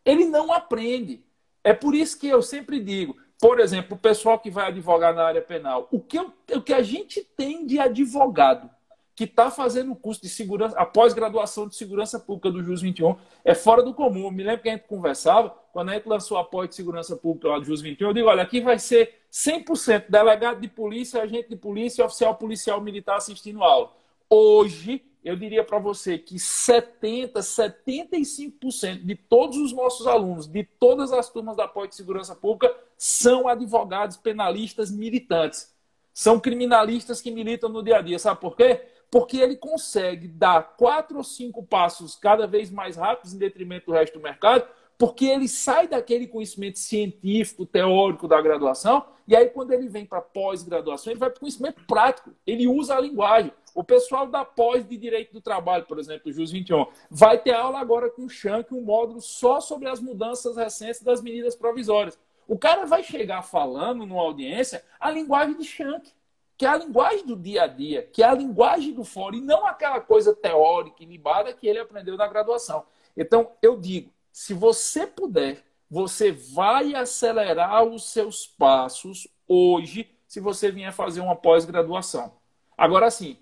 Ele não aprende. É por isso que eu sempre digo, por exemplo, o pessoal que vai advogar na área penal, o que, eu, o que a gente tem de advogado que está fazendo o curso de segurança, a pós-graduação de segurança pública do Jus vinte e um, é fora do comum. Eu me lembro que a gente conversava, quando a gente lançou a pós de segurança pública lá do Jus vinte e um, eu digo, olha, aqui vai ser cem por cento delegado de polícia, agente de polícia, oficial policial militar assistindo aula. Hoje, eu diria para você que setenta por cento, setenta e cinco por cento de todos os nossos alunos, de todas as turmas da pós de segurança pública, são advogados penalistas militantes. São criminalistas que militam no dia a dia. Sabe por quê? Porque ele consegue dar quatro ou cinco passos cada vez mais rápidos em detrimento do resto do mercado, porque ele sai daquele conhecimento científico, teórico da graduação, e aí quando ele vem para pós-graduação, ele vai para o conhecimento prático, ele usa a linguagem. O pessoal da pós de Direito do Trabalho, por exemplo, o Jus vinte e um, vai ter aula agora com o Shank, um módulo só sobre as mudanças recentes das medidas provisórias. O cara vai chegar falando numa audiência a linguagem de Shank, que é a linguagem do dia a dia, que é a linguagem do fórum, e não aquela coisa teórica e libada que ele aprendeu na graduação. Então, eu digo, se você puder, você vai acelerar os seus passos hoje, se você vier fazer uma pós-graduação. Agora, sim,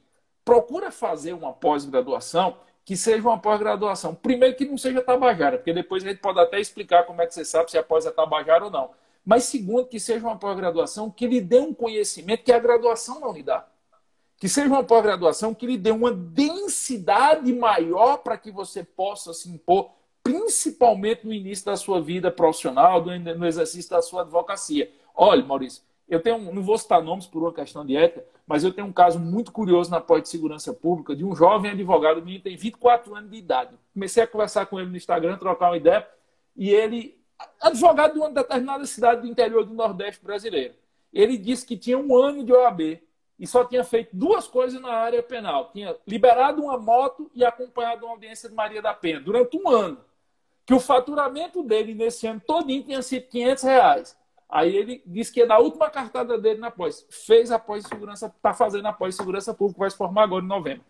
procura fazer uma pós-graduação que seja uma pós-graduação. Primeiro que não seja tabajara, porque depois a gente pode até explicar como é que você sabe se a pós é tabajara ou não. Mas, segundo, que seja uma pós-graduação que lhe dê um conhecimento que a graduação não lhe dá. Que seja uma pós-graduação que lhe dê uma densidade maior para que você possa se impor, principalmente no início da sua vida profissional, no exercício da sua advocacia. Olha, Maurício, eu tenho, não vou citar nomes por uma questão de ética, mas eu tenho um caso muito curioso na pós de segurança pública de um jovem advogado, o menino tem vinte e quatro anos de idade. Comecei a conversar com ele no Instagram, trocar uma ideia, e ele... advogado de uma determinada cidade do interior do Nordeste brasileiro. Ele disse que tinha um ano de O A B e só tinha feito duas coisas na área penal. Tinha liberado uma moto e acompanhado uma audiência de Maria da Penha durante um ano. Que o faturamento dele nesse ano todinho tinha sido quinhentos reais. Aí ele disse que na última cartada dele na pós, fez a pós-segurança, está fazendo a pós-segurança pública, vai se formar agora em novembro,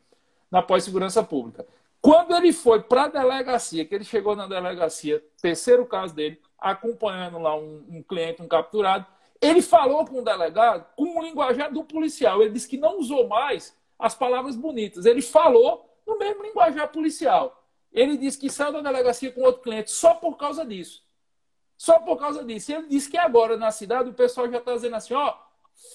na pós-segurança pública. Quando ele foi para a delegacia, que ele chegou na delegacia, terceiro caso dele, acompanhando lá um, um cliente, um capturado, ele falou com o delegado com o linguajar do policial. Ele disse que não usou mais as palavras bonitas. Ele falou no mesmo linguajar policial. Ele disse que saiu da delegacia com outro cliente só por causa disso. Só por causa disso. Ele disse que agora na cidade o pessoal já está dizendo assim, ó,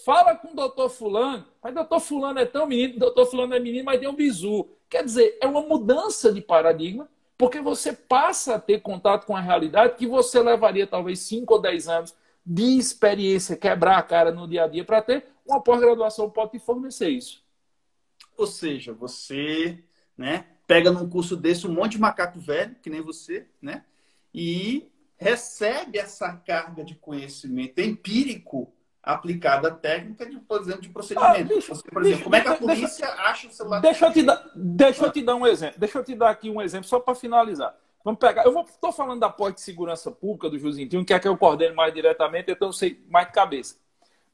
fala com o doutor fulano, mas doutor fulano é tão menino, doutor fulano é menino, mas tem um bizu. Quer dizer, é uma mudança de paradigma, porque você passa a ter contato com a realidade que você levaria talvez cinco ou dez anos de experiência, quebrar a cara no dia a dia para ter. Uma pós-graduação pode te fornecer isso. Ou seja, você, né, pega num curso desse um monte de macaco velho, que nem você, né, e recebe essa carga de conhecimento empírico aplicada à técnica, de, por exemplo, de procedimento. Ah, deixa, você, por deixa, exemplo, como é que a polícia deixa, acha o celular... Deixa, eu te, dar, deixa ah. eu te dar um exemplo. Deixa eu te dar aqui um exemplo, só para finalizar. Vamos pegar... Eu estou falando da pós de segurança pública do Jus vinte e um, que é que eu coordeno mais diretamente, então eu sei mais de cabeça.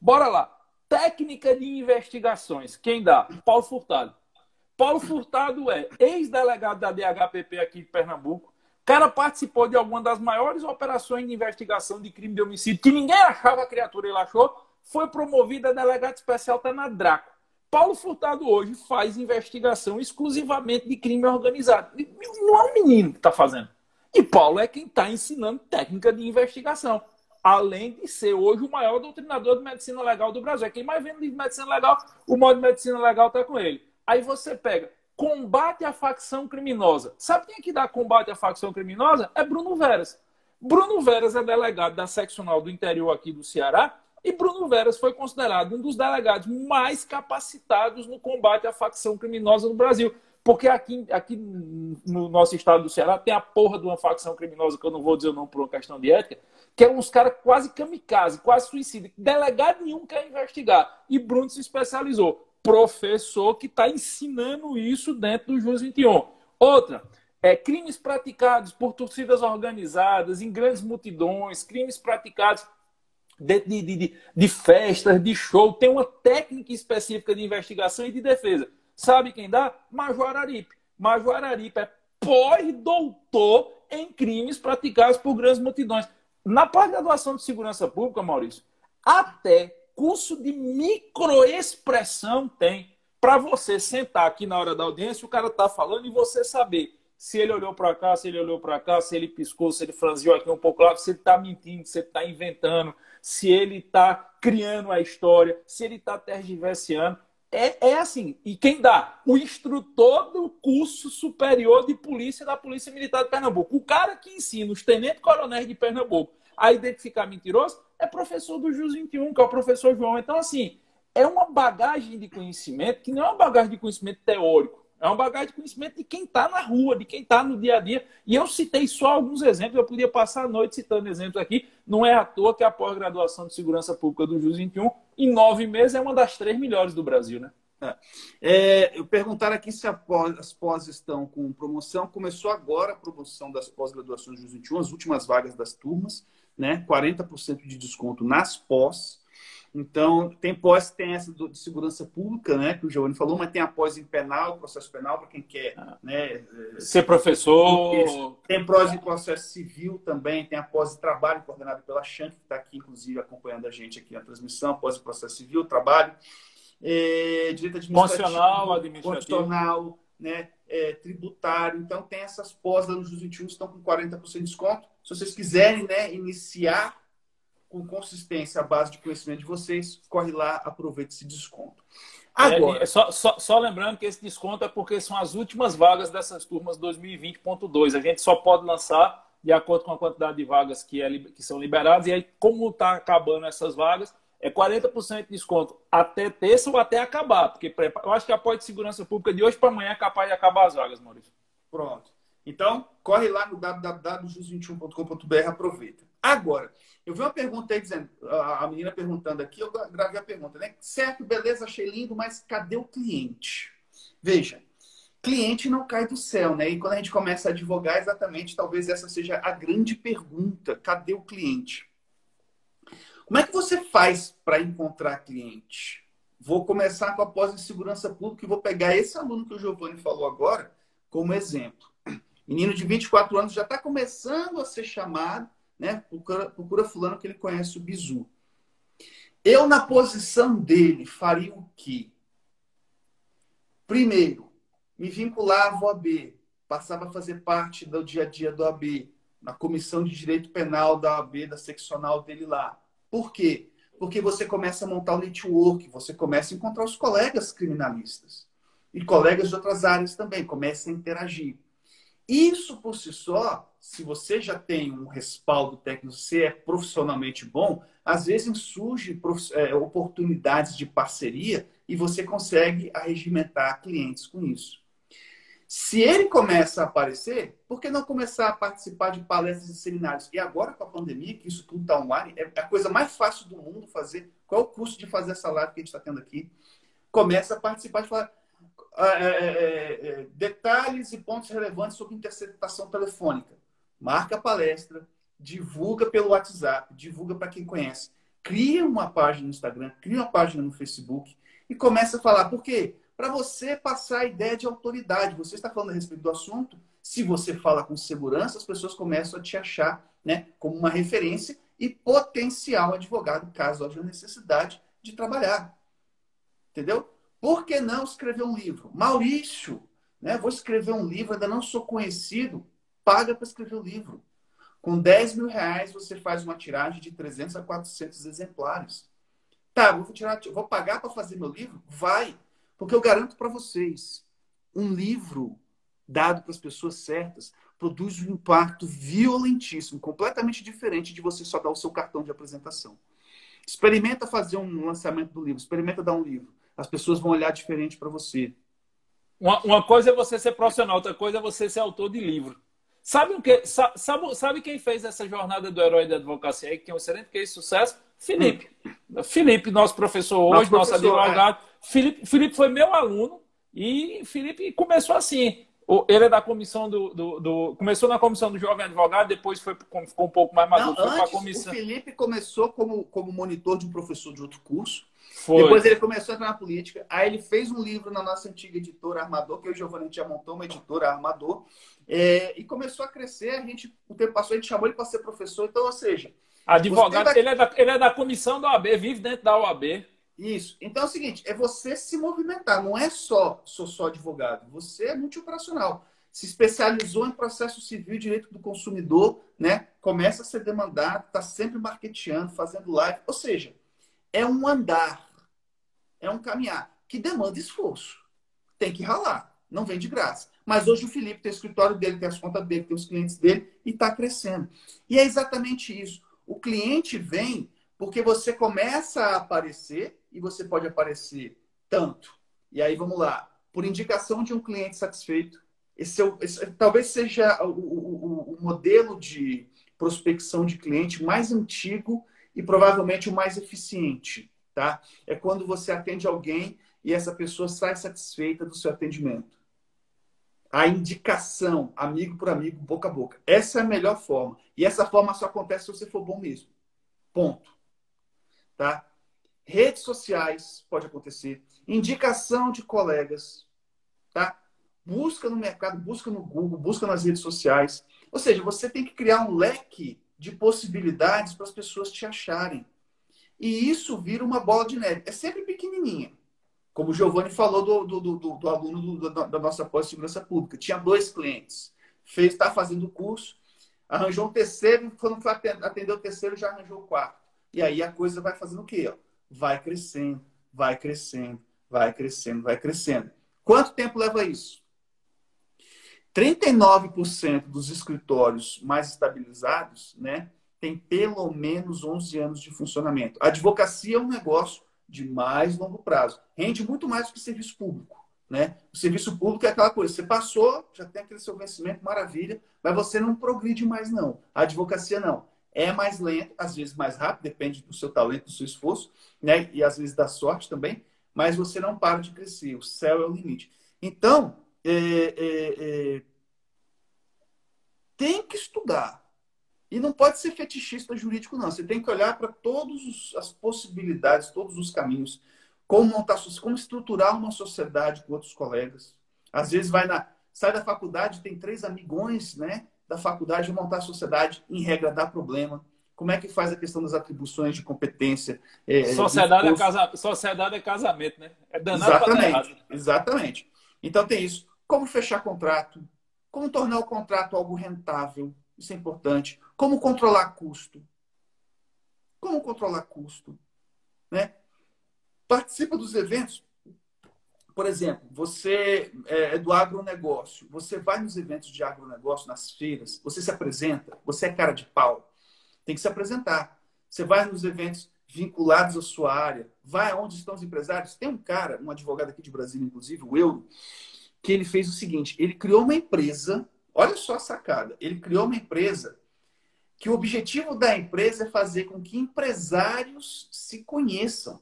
Bora lá. Técnica de investigações. Quem dá? Paulo Furtado. Paulo Furtado é ex-delegado da D H P P aqui de Pernambuco. O cara participou de alguma das maiores operações de investigação de crime de homicídio, que ninguém achava a criatura, ele achou. Foi promovido a delegado especial, está na Draco. Paulo Furtado hoje faz investigação exclusivamente de crime organizado. Não é um menino que está fazendo. E Paulo é quem está ensinando técnica de investigação. Além de ser hoje o maior doutrinador de medicina legal do Brasil. É quem mais vende livro de medicina legal, o modo de medicina legal está com ele. Aí você pega combate à facção criminosa. Sabe quem é que dá combate à facção criminosa? É Bruno Veras. Bruno Veras é delegado da seccional do interior aqui do Ceará e Bruno Veras foi considerado um dos delegados mais capacitados no combate à facção criminosa no Brasil. Porque aqui, aqui no nosso estado do Ceará tem a porra de uma facção criminosa, que eu não vou dizer o nome por uma questão de ética, que é uns caras quase kamikaze, quase suicida. Delegado nenhum quer investigar. E Bruno se especializou. Professor que está ensinando isso dentro do Jus vinte e um. Outra, é crimes praticados por torcidas organizadas, em grandes multidões, crimes praticados de, de, de, de festas, de show. Tem uma técnica específica de investigação e de defesa. Sabe quem dá? Major Araripe. Major Araripe é pós-doutor em crimes praticados por grandes multidões. Na pós-graduação de segurança pública, Maurício, até curso de microexpressão tem para você sentar aqui na hora da audiência, o cara está falando e você saber se ele olhou para cá, se ele olhou para cá, se ele piscou, se ele franziu aqui um pouco lá, se ele está mentindo, se ele está inventando, se ele está criando a história, se ele está tergiversando. É, é assim. E quem dá? O instrutor do curso superior de polícia da Polícia Militar de Pernambuco. O cara que ensina os tenentes-coronéis de Pernambuco a identificar mentiroso é professor do Jus vinte e um, que é o professor João. Então, assim, é uma bagagem de conhecimento que não é uma bagagem de conhecimento teórico. É uma bagagem de conhecimento de quem está na rua, de quem está no dia a dia. E eu citei só alguns exemplos. Eu podia passar a noite citando exemplos aqui. Não é à toa que a pós-graduação de segurança pública do Jus vinte e um, em nove meses, é uma das três melhores do Brasil, né? É. É, eu perguntaram aqui se a pós, as pós estão com promoção. Começou agora a promoção das pós-graduações do Jus vinte e um, as últimas vagas das turmas, né? quarenta por cento de desconto nas pós. Então, tem pós, tem essa de segurança pública, né, que o Giovanni falou, mas tem a pós em penal, processo penal, para quem quer, né, ser professor. Tem pós em processo civil também, tem a pós de trabalho, coordenada pela Shank, que está aqui, inclusive, acompanhando a gente aqui na transmissão, pós em processo civil, trabalho, é, direito administrativo, constitucional, administrativo. Constitucional, né, é, tributário. Então, tem essas pós lá no Jus vinte e um, estão com quarenta por cento de desconto. Se vocês quiserem, né, iniciar com consistência a base de conhecimento de vocês, corre lá, aproveita esse desconto. Agora, é, só, só, só lembrando que esse desconto é porque são as últimas vagas dessas turmas dois mil e vinte ponto dois. A gente só pode lançar de acordo com a quantidade de vagas que, é, que são liberadas. E aí, como está acabando essas vagas, é quarenta por cento de desconto até terça ou até acabar. Porque eu acho que a pós de segurança pública de hoje para amanhã é capaz de acabar as vagas, Maurício. Pronto. Então, corre lá no w w w ponto jus vinte e um ponto com ponto b r, aproveita. Agora, eu vi uma pergunta aí dizendo, a menina perguntando aqui, eu gravei a pergunta, né? Certo, beleza, achei lindo, mas cadê o cliente? Veja, cliente não cai do céu, né? E quando a gente começa a advogar, exatamente, talvez essa seja a grande pergunta. Cadê o cliente? Como é que você faz para encontrar cliente? Vou começar com a pós de segurança pública e vou pegar esse aluno que o Giovanni falou agora como exemplo. Menino de vinte e quatro anos já está começando a ser chamado, né? Procura, procura fulano que ele conhece o bizu. Eu, na posição dele, faria o quê? Primeiro, me vinculava à O A B. Passava a fazer parte do dia a dia da O A B. Na comissão de direito penal da O A B, da seccional dele lá. Por quê? Porque você começa a montar o network. Você começa a encontrar os colegas criminalistas. E colegas de outras áreas também. Começa a interagir. Isso por si só, se você já tem um respaldo técnico, se é profissionalmente bom, às vezes surgem oportunidades de parceria e você consegue arregimentar clientes com isso. Se ele começa a aparecer, por que não começar a participar de palestras e seminários? E agora, com a pandemia, que isso tudo está online, é a coisa mais fácil do mundo fazer. Qual é o custo de fazer essa live que a gente está tendo aqui? Começa a participar de falar, é, é, é, detalhes e pontos relevantes sobre interceptação telefônica. Marca a palestra, divulga pelo WhatsApp, divulga para quem conhece. Cria uma página no Instagram, cria uma página no Facebook e começa a falar. Por quê? Para você passar a ideia de autoridade. Você está falando a respeito do assunto, se você fala com segurança, as pessoas começam a te achar, né, como uma referência e potencial advogado, caso haja necessidade de trabalhar. Entendeu? Por que não escrever um livro? Maurício, né, vou escrever um livro, ainda não sou conhecido, paga para escrever o livro. Com dez mil reais, você faz uma tiragem de trezentos a quatrocentos exemplares. Tá, vou, tirar, vou pagar para fazer meu livro? Vai! Porque eu garanto para vocês, um livro dado para as pessoas certas produz um impacto violentíssimo, completamente diferente de você só dar o seu cartão de apresentação. Experimenta fazer um lançamento do livro, experimenta dar um livro. As pessoas vão olhar diferente para você. Uma, uma coisa é você ser profissional, outra coisa é você ser autor de livro. Sabe, o que, sabe, sabe quem fez essa jornada do herói da advocacia aí, que tem um excelente case de sucesso? Felipe. Hum. Felipe, nosso professor hoje, nosso, professor, nosso advogado. É. Felipe, Felipe foi meu aluno e Felipe começou assim. Ele é da comissão do, do, do... Começou na comissão do jovem advogado, depois foi, ficou um pouco mais maduro. Não, foi antes, comissão. O Felipe começou como, como monitor de um professor de outro curso. Foi. Depois ele começou a entrar na política. Aí ele fez um livro na nossa antiga editora Armador, que o Giovani já montou uma editora Armador. É, e começou a crescer. A gente, o tempo passou, a gente chamou ele para ser professor. Então, ou seja... Advogado, da... ele, é da, ele é da comissão da O A B, vive dentro da O A B. Isso. Então é o seguinte, é você se movimentar. Não é só, sou só advogado. Você é multioperacional. Se especializou em processo civil e direito do consumidor, né? Começa a ser demandado, está sempre marketeando, fazendo live. Ou seja, é um andar, é um caminhar que demanda esforço. Tem que ralar, não vem de graça. Mas hoje o Felipe tem o escritório dele, tem as contas dele, tem os clientes dele e está crescendo. E é exatamente isso. O cliente vem porque você começa a aparecer. E você pode aparecer tanto. E aí, vamos lá. Por indicação de um cliente satisfeito, esse, é o, esse talvez seja o, o, o modelo de prospecção de cliente mais antigo e provavelmente o mais eficiente. Tá? É quando você atende alguém e essa pessoa sai satisfeita do seu atendimento. A indicação, amigo por amigo, boca a boca. Essa é a melhor forma. E essa forma só acontece se você for bom mesmo. Ponto. Tá? Redes sociais, pode acontecer. Indicação de colegas, tá? Busca no mercado, busca no Google, busca nas redes sociais. Ou seja, você tem que criar um leque de possibilidades para as pessoas te acharem. E isso vira uma bola de neve. É sempre pequenininha. Como o Giovani falou do, do, do, do, do aluno do, do, da nossa pós de segurança pública. Tinha dois clientes. Fez, está fazendo o curso, arranjou um terceiro, quando foi atender o terceiro, já arranjou o quarto. E aí a coisa vai fazendo o quê, ó? Vai crescendo, vai crescendo, vai crescendo, vai crescendo. Quanto tempo leva isso? trinta e nove por cento dos escritórios mais estabilizados, né, tem pelo menos onze anos de funcionamento. A advocacia é um negócio de mais longo prazo. Rende muito mais do que serviço público, né? O serviço público é aquela coisa, você passou, já tem aquele seu vencimento, maravilha, mas você não progride mais, não. A advocacia, não. É mais lento, às vezes mais rápido, depende do seu talento, do seu esforço, né? E às vezes da sorte também, mas você não para de crescer, o céu é o limite. Então, é, é, é... tem que estudar. E não pode ser fetichista jurídico, não. Você tem que olhar para todas as possibilidades, todos os caminhos, como montar, como estruturar uma sociedade com outros colegas. Às vezes vai na... sai da faculdade, tem três amigões, né? Da faculdade de montar a sociedade, em regra, dá problema. Como é que faz a questão das atribuições de competência? É, sociedade, de é casa... sociedade é casamento, né? É danado. Exatamente, exatamente. Então tem isso. Como fechar contrato? Como tornar o contrato algo rentável? Isso é importante. Como controlar custo? Como controlar custo? Né? Participa dos eventos. Por exemplo, você é do agronegócio, você vai nos eventos de agronegócio, nas feiras, você se apresenta, você é cara de pau, tem que se apresentar. Você vai nos eventos, vinculados à sua área. Vai aonde estão os empresários. Tem um cara, um advogado aqui de Brasília, inclusive, o Euro, que ele fez o seguinte, ele criou uma empresa, olha só a sacada, ele criou uma empresa que o objetivo da empresa é fazer com que empresários se conheçam.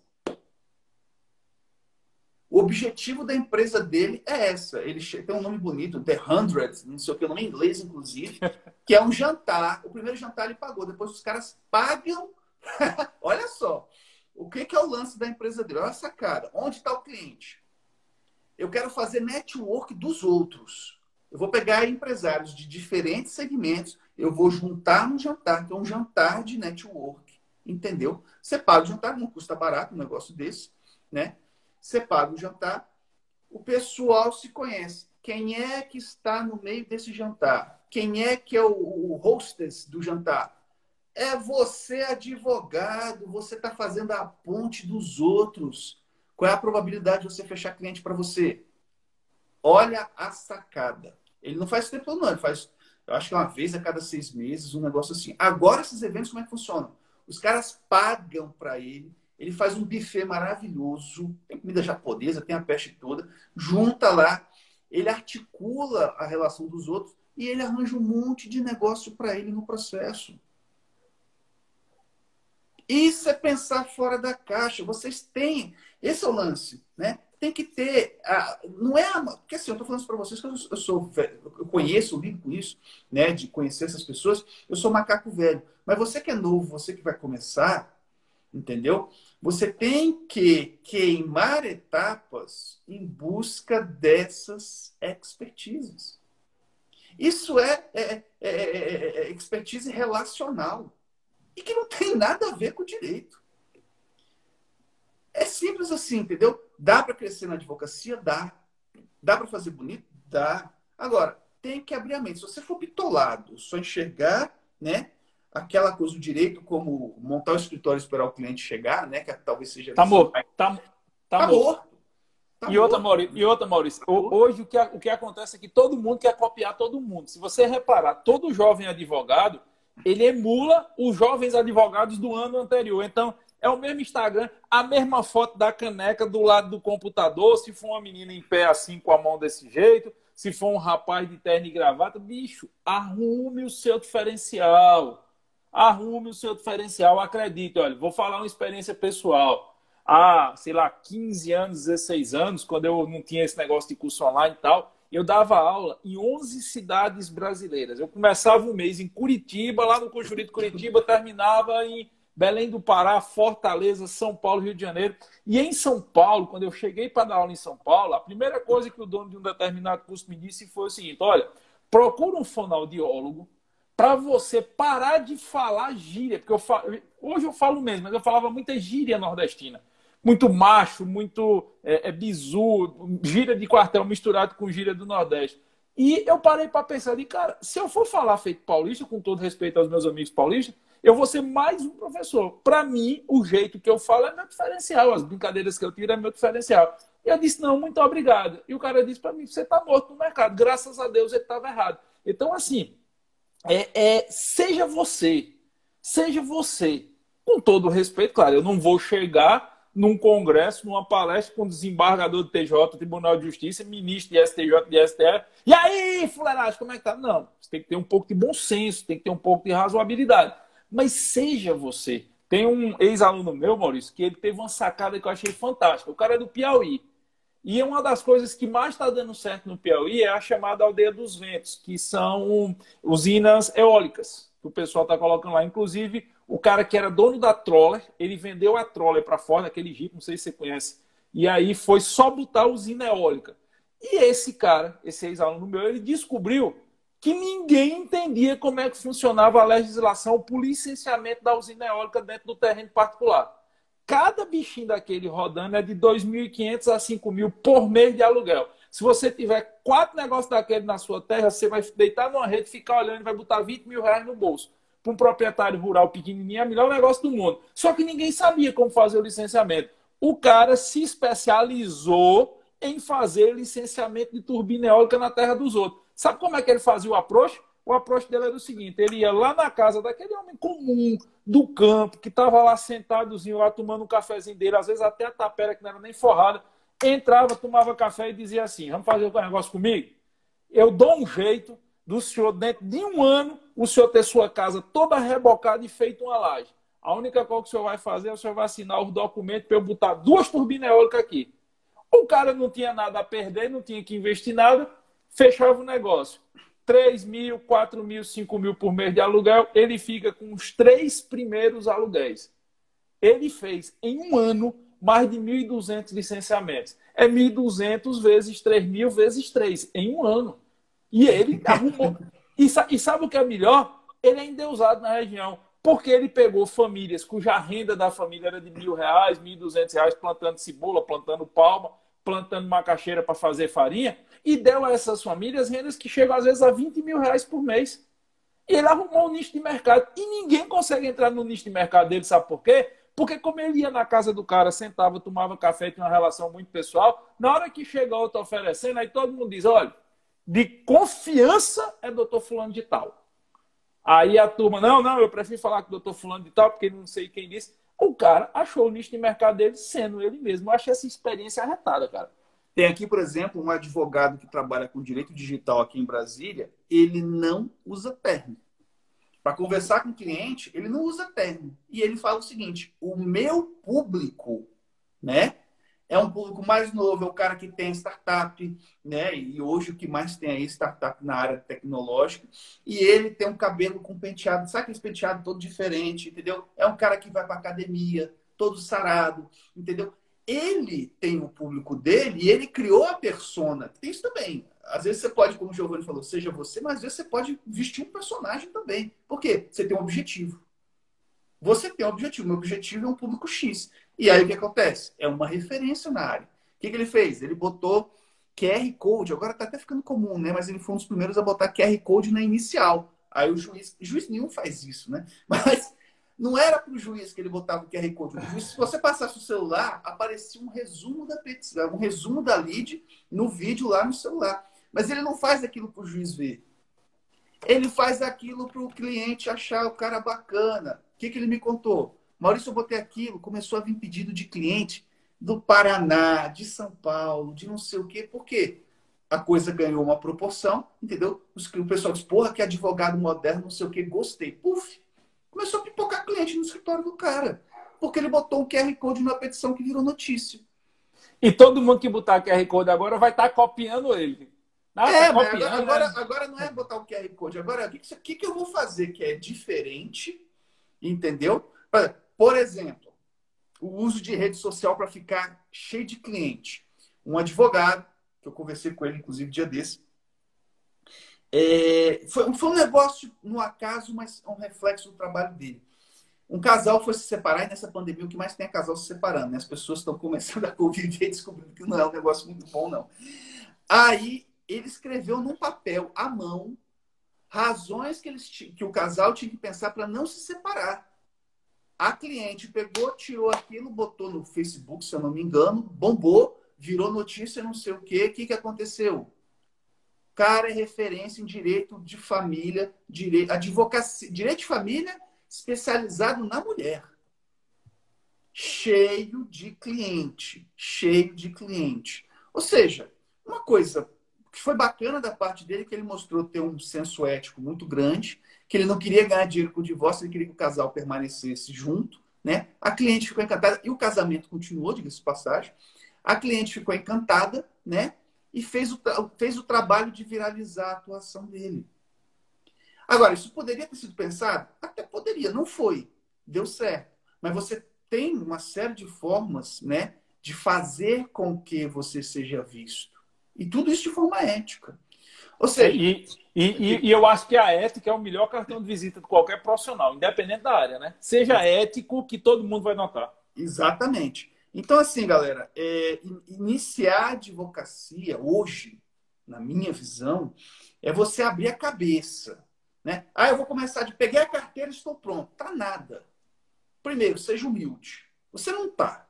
O objetivo da empresa dele é essa. Ele tem um nome bonito, The Hundreds, não sei o que, o nome em inglês, inclusive, que é um jantar. O primeiro jantar ele pagou, depois os caras pagam. Olha só, o que é o lance da empresa dele? Olha essa cara. Onde está o cliente? Eu quero fazer network dos outros. Eu vou pegar empresários de diferentes segmentos, eu vou juntar num jantar, que é um jantar de network. Entendeu? Você paga o jantar, não custa barato um negócio desse, né? Você paga o jantar, o pessoal se conhece. Quem é que está no meio desse jantar? Quem é que é o, o hostess do jantar? É você, advogado. Você está fazendo a ponte dos outros. Qual é a probabilidade de você fechar cliente para você? Olha a sacada. Ele não faz tempo não. Ele faz, eu acho que uma vez a cada seis meses, um negócio assim. Agora, esses eventos, como é que funcionam? Os caras pagam para ele. Ele faz um buffet maravilhoso, tem comida japonesa, tem a peste toda, junta lá, ele articula a relação dos outros e ele arranja um monte de negócio para ele no processo. Isso é pensar fora da caixa. Vocês têm... Esse é o lance, né? Tem que ter... A, não é... A, porque assim, eu estou falando isso para vocês, que eu, eu, sou, eu conheço, eu lido com isso, né? De conhecer essas pessoas. Eu sou macaco velho. Mas você que é novo, você que vai começar... Entendeu? Você tem que queimar etapas em busca dessas expertises. Isso é, é, é, é, é expertise relacional. E que não tem nada a ver com o direito. É simples assim, entendeu? Dá para crescer na advocacia? Dá. Dá para fazer bonito? Dá. Agora, tem que abrir a mente. Se você for bitolado, só enxergar, né? Aquela coisa do direito, como montar o escritório e esperar o cliente chegar, né? Que talvez seja... Tá morto. Tá, tá, tá morto. morto. Tá e, outra, morto. Maurício, e outra, Maurício. Tá hoje, o que, o que acontece é que todo mundo quer copiar todo mundo. Se você reparar, todo jovem advogado, ele emula os jovens advogados do ano anterior. Então, é o mesmo Instagram, a mesma foto da caneca do lado do computador, se for uma menina em pé assim, com a mão desse jeito, se for um rapaz de terno e gravata, bicho, arrume o seu diferencial. Arrume o seu diferencial, acredite. Olha, vou falar uma experiência pessoal. Há, sei lá, quinze anos, dezesseis anos, quando eu não tinha esse negócio de curso online e tal, eu dava aula em onze cidades brasileiras. Eu começava um mês em Curitiba, lá no Conjurito de Curitiba, terminava em Belém do Pará, Fortaleza, São Paulo, Rio de Janeiro. E em São Paulo, quando eu cheguei para dar aula em São Paulo, a primeira coisa que o dono de um determinado curso me disse foi o seguinte: olha, procura um fonoaudiólogo, para você parar de falar gíria. Porque eu falo, hoje eu falo mesmo, mas eu falava muita gíria nordestina. Muito macho, muito é, é, bizu, gíria de quartel misturado com gíria do Nordeste. E eu parei para pensar, de, cara, se eu for falar feito paulista, com todo respeito aos meus amigos paulistas, eu vou ser mais um professor. Para mim, o jeito que eu falo é meu diferencial. As brincadeiras que eu tiro é meu diferencial. E eu disse, não, muito obrigado. E o cara disse para mim, você está morto no mercado. Graças a Deus, ele estava errado. Então, assim... É, é, seja você, seja você, com todo respeito, claro, eu não vou chegar num congresso, numa palestra com um desembargador do T J, Tribunal de Justiça, ministro de S T J, de S T F, e aí, fuleiragem, como é que tá? Não, você tem que ter um pouco de bom senso, tem que ter um pouco de razoabilidade, mas seja você. Tem um ex-aluno meu, Maurício, que ele teve uma sacada que eu achei fantástica, o cara é do Piauí. E uma das coisas que mais está dando certo no Piauí é a chamada Aldeia dos Ventos, que são usinas eólicas, que o pessoal está colocando lá. Inclusive, o cara que era dono da Troller, ele vendeu a Troller para fora, aquele Jeep, não sei se você conhece, e aí foi só botar a usina eólica. E esse cara, esse ex-aluno meu, ele descobriu que ninguém entendia como é que funcionava a legislação para o licenciamento da usina eólica dentro do terreno particular. Cada bichinho daquele rodando é de dois mil e quinhentos a cinco mil por mês de aluguel. Se você tiver quatro negócios daquele na sua terra, você vai deitar numa rede, ficar olhando e vai botar vinte mil reais no bolso. Para um proprietário rural pequenininho, é o melhor negócio do mundo. Só que ninguém sabia como fazer o licenciamento. O cara se especializou em fazer licenciamento de turbina eólica na terra dos outros. Sabe como é que ele fazia o approach? O approach dele era o seguinte: ele ia lá na casa daquele homem comum do campo, que estava lá sentadozinho, lá tomando um cafezinho dele, às vezes até a tapera que não era nem forrada, entrava, tomava café e dizia assim: vamos fazer um negócio comigo? Eu dou um jeito do senhor, dentro de um ano, o senhor ter sua casa toda rebocada e feito uma laje. A única coisa que o senhor vai fazer é o senhor vai assinar os documentos para eu botar duas turbinas eólicas aqui. O cara não tinha nada a perder, não tinha que investir nada, fechava o negócio. três mil, quatro mil, cinco mil por mês de aluguel, ele fica com os três primeiros aluguéis. Ele fez, em um ano, mais de mil e duzentos licenciamentos. É mil e duzentos vezes três mil vezes três, em um ano. E ele arrumou. E, e sabe o que é melhor? Ele é endeusado na região. Porque ele pegou famílias cuja renda da família era de mil reais, mil e duzentos reais, plantando cebola, plantando palma, plantando macaxeira para fazer farinha, e deu a essas famílias rendas que chegam às vezes a vinte mil reais por mês. E ele arrumou um nicho de mercado. E ninguém consegue entrar no nicho de mercado dele, sabe por quê? Porque como ele ia na casa do cara, sentava, tomava café, tinha uma relação muito pessoal, na hora que chega outro oferecendo, aí todo mundo diz: olha, de confiança é doutor fulano de tal. Aí a turma: não, não, eu prefiro falar com o doutor fulano de tal, porque não sei quem disse. O cara achou o nicho de mercado dele sendo ele mesmo. Eu achei essa experiência arretada, cara. Tem aqui, por exemplo, um advogado que trabalha com direito digital aqui em Brasília. Ele não usa termo. Para conversar com o cliente, ele não usa termo. E ele fala o seguinte: o meu público, né, é um público mais novo, é o cara que tem startup, né? E hoje o que mais tem aí startup na área tecnológica. E ele tem um cabelo com penteado, sabe aquele penteado todo diferente, entendeu? É um cara que vai para academia, todo sarado, entendeu? Ele tem o público dele e ele criou a persona. Tem isso também. Às vezes você pode, como o Giovanni falou, seja você, mas às vezes você pode vestir um personagem também. Por quê? Você tem um objetivo. Você tem um objetivo. Meu objetivo é um público X. E aí o que acontece? É uma referência na área. O que, que ele fez? Ele botou Q R Code. Agora está até ficando comum, né? Mas ele foi um dos primeiros a botar Q R Code na inicial. Aí o juiz... Juiz nenhum faz isso, né? Mas não era para o juiz que ele botava o Q R Code. O juiz, se você passasse o celular, aparecia um resumo da petição, um resumo da lead no vídeo lá no celular. Mas ele não faz aquilo para o juiz ver. Ele faz aquilo para o cliente achar o cara bacana. O que, que ele me contou? Maurício, eu botei aquilo, começou a vir pedido de cliente do Paraná, de São Paulo, de não sei o quê. Por quê? A coisa ganhou uma proporção, entendeu? O pessoal diz: porra, que advogado moderno, não sei o quê, gostei. Puf! Começou a pipocar cliente no escritório do cara. Porque ele botou um Q R Code numa petição que virou notícia. E todo mundo que botar Q R Code agora vai estar tá copiando ele. Ah, é, tá copiando, agora, agora, né? Agora não é botar o Q R Code. Agora, o que, que, que eu vou fazer que é diferente, entendeu? Por exemplo, o uso de rede social para ficar cheio de cliente. Um advogado, que eu conversei com ele, inclusive, dia desse, é, foi, foi um negócio no acaso, mas um reflexo do trabalho dele. Um casal foi se separar, e nessa pandemia o que mais tem é casal se separando, né? As pessoas estão começando a conviver e descobrindo que não é um negócio muito bom, não. Aí ele escreveu num papel, à mão, razões que, eles, que o casal tinha que pensar para não se separar. A cliente pegou, tirou aquilo, botou no Facebook, se eu não me engano, bombou, virou notícia, não sei o quê. O que, que aconteceu? Cara é referência em direito de família, direito, advocacia, direito de família especializado na mulher. Cheio de cliente, cheio de cliente. Ou seja, uma coisa que foi bacana da parte dele é que ele mostrou ter um senso ético muito grande, que ele não queria ganhar dinheiro com o divórcio, ele queria que o casal permanecesse junto, né? A cliente ficou encantada, e o casamento continuou, diga-se de passagem. A cliente ficou encantada, né? E fez o, fez o trabalho de viralizar a atuação dele. Agora, isso poderia ter sido pensado? Até poderia, não foi. Deu certo. Mas você tem uma série de formas, né, de fazer com que você seja visto. E tudo isso de forma ética. Ou seja... E, e, e eu acho que a ética é o melhor cartão de visita de qualquer profissional, independente da área, né? Seja ético, que todo mundo vai notar. Exatamente. Então, assim, galera, é, iniciar a advocacia hoje, na minha visão, é você abrir a cabeça, né? Ah, eu vou começar de peguei a carteira e estou pronto. Tá nada. Primeiro, seja humilde. Você não tá.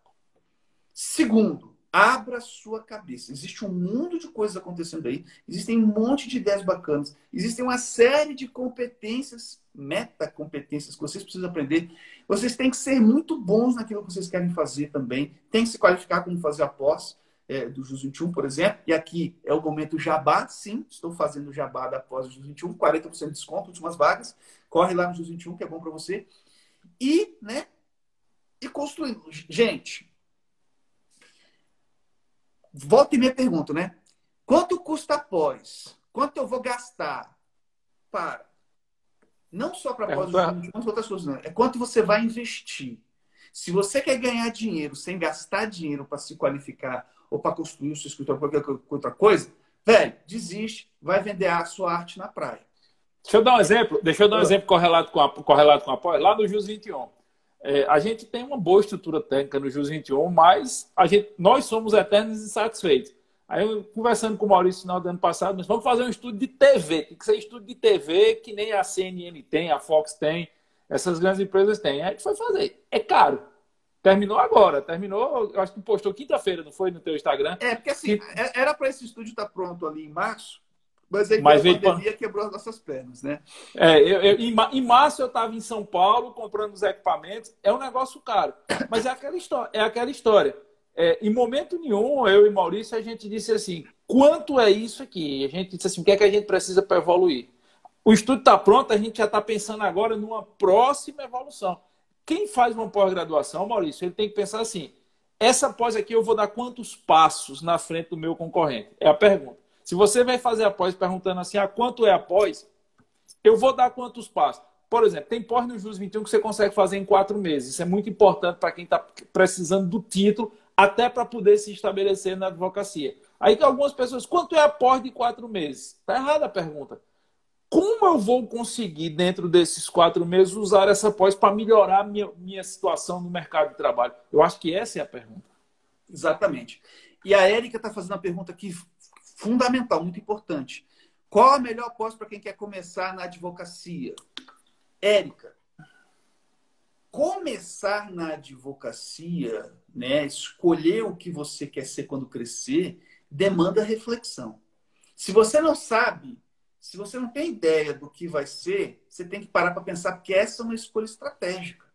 Segundo, Abra sua cabeça. Existe um mundo de coisas acontecendo aí. Existem um monte de ideias bacanas. Existem uma série de competências, metacompetências, que vocês precisam aprender. Vocês têm que ser muito bons naquilo que vocês querem fazer também. Tem que se qualificar como fazer a pós é, do Jus vinte e um, por exemplo. E aqui é o momento jabá. Sim, estou fazendo jabá da pós do Jus vinte e um. quarenta por cento de desconto, últimas vagas. Corre lá no Jus vinte e um, que é bom para você. E, né, e construindo. Gente... Volta e meia pergunta, né? Quanto custa a pós? Quanto eu vou gastar para... Não só para pós, mas outras coisas, não. É quanto você vai investir. Se você quer ganhar dinheiro sem gastar dinheiro para se qualificar ou para construir o seu escritório, qualquer outra coisa, velho, desiste, vai vender a sua arte na praia. Deixa eu dar um exemplo. Deixa eu dar um exemplo correlato com a, correlato com a pós, lá no Jus vinte e um. É, a gente tem uma boa estrutura técnica no Jus vinte e um, mas a gente, nós somos eternos insatisfeitos. Aí eu, conversando com o Maurício no final do ano passado, nós vamos fazer um estudo de T V. Tem que ser estudo de T V que nem a C N N tem, a Fox tem, essas grandes empresas têm. Aí a gente foi fazer. É caro. Terminou agora. Terminou, eu acho que postou quinta-feira, não foi? No teu Instagram. É, porque assim, era para esse estúdio estar pronto ali em março. Mas aí Mas veio a pandemia pan... quebrou as nossas pernas, né? É, eu, eu, em, em março eu estava em São Paulo comprando os equipamentos. É um negócio caro. Mas é aquela história. É aquela história. É, em momento nenhum, eu e Maurício, a gente disse assim, quanto é isso aqui? A gente disse assim, o que é que a gente precisa para evoluir? O estudo está pronto, a gente já está pensando agora numa próxima evolução. Quem faz uma pós-graduação, Maurício, ele tem que pensar assim, essa pós aqui eu vou dar quantos passos na frente do meu concorrente? É a pergunta. Se você vai fazer a pós perguntando assim, ah, quanto é a pós? Eu vou dar quantos passos? Por exemplo, tem pós no Jus vinte e um que você consegue fazer em quatro meses. Isso é muito importante para quem está precisando do título, até para poder se estabelecer na advocacia. Aí tem algumas pessoas, quanto é a pós de quatro meses? Está errada a pergunta. Como eu vou conseguir, dentro desses quatro meses, usar essa pós para melhorar a minha, minha situação no mercado de trabalho? Eu acho que essa é a pergunta. Exatamente. E a Érica está fazendo a pergunta aqui... fundamental, muito importante. Qual a melhor pós para quem quer começar na advocacia? Érica, começar na advocacia, né, escolher o que você quer ser quando crescer, demanda reflexão. Se você não sabe, se você não tem ideia do que vai ser, você tem que parar para pensar, porque essa é uma escolha estratégica.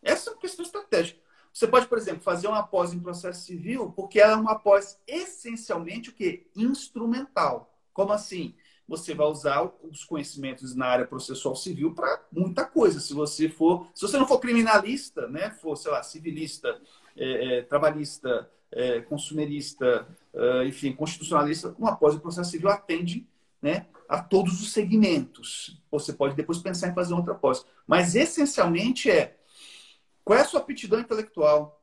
Essa é uma questão estratégica. Você pode, por exemplo, fazer uma pós em processo civil, porque ela é uma pós essencialmente o quê? Instrumental. Como assim? Você vai usar os conhecimentos na área processual civil para muita coisa. Se você for, se você não for criminalista, né? For, sei lá, civilista, é, é, trabalhista, é, consumerista, é, enfim, constitucionalista, uma pós em processo civil atende, né, a todos os segmentos. Você pode depois pensar em fazer outra pós. Mas essencialmente é qual é a sua aptidão intelectual?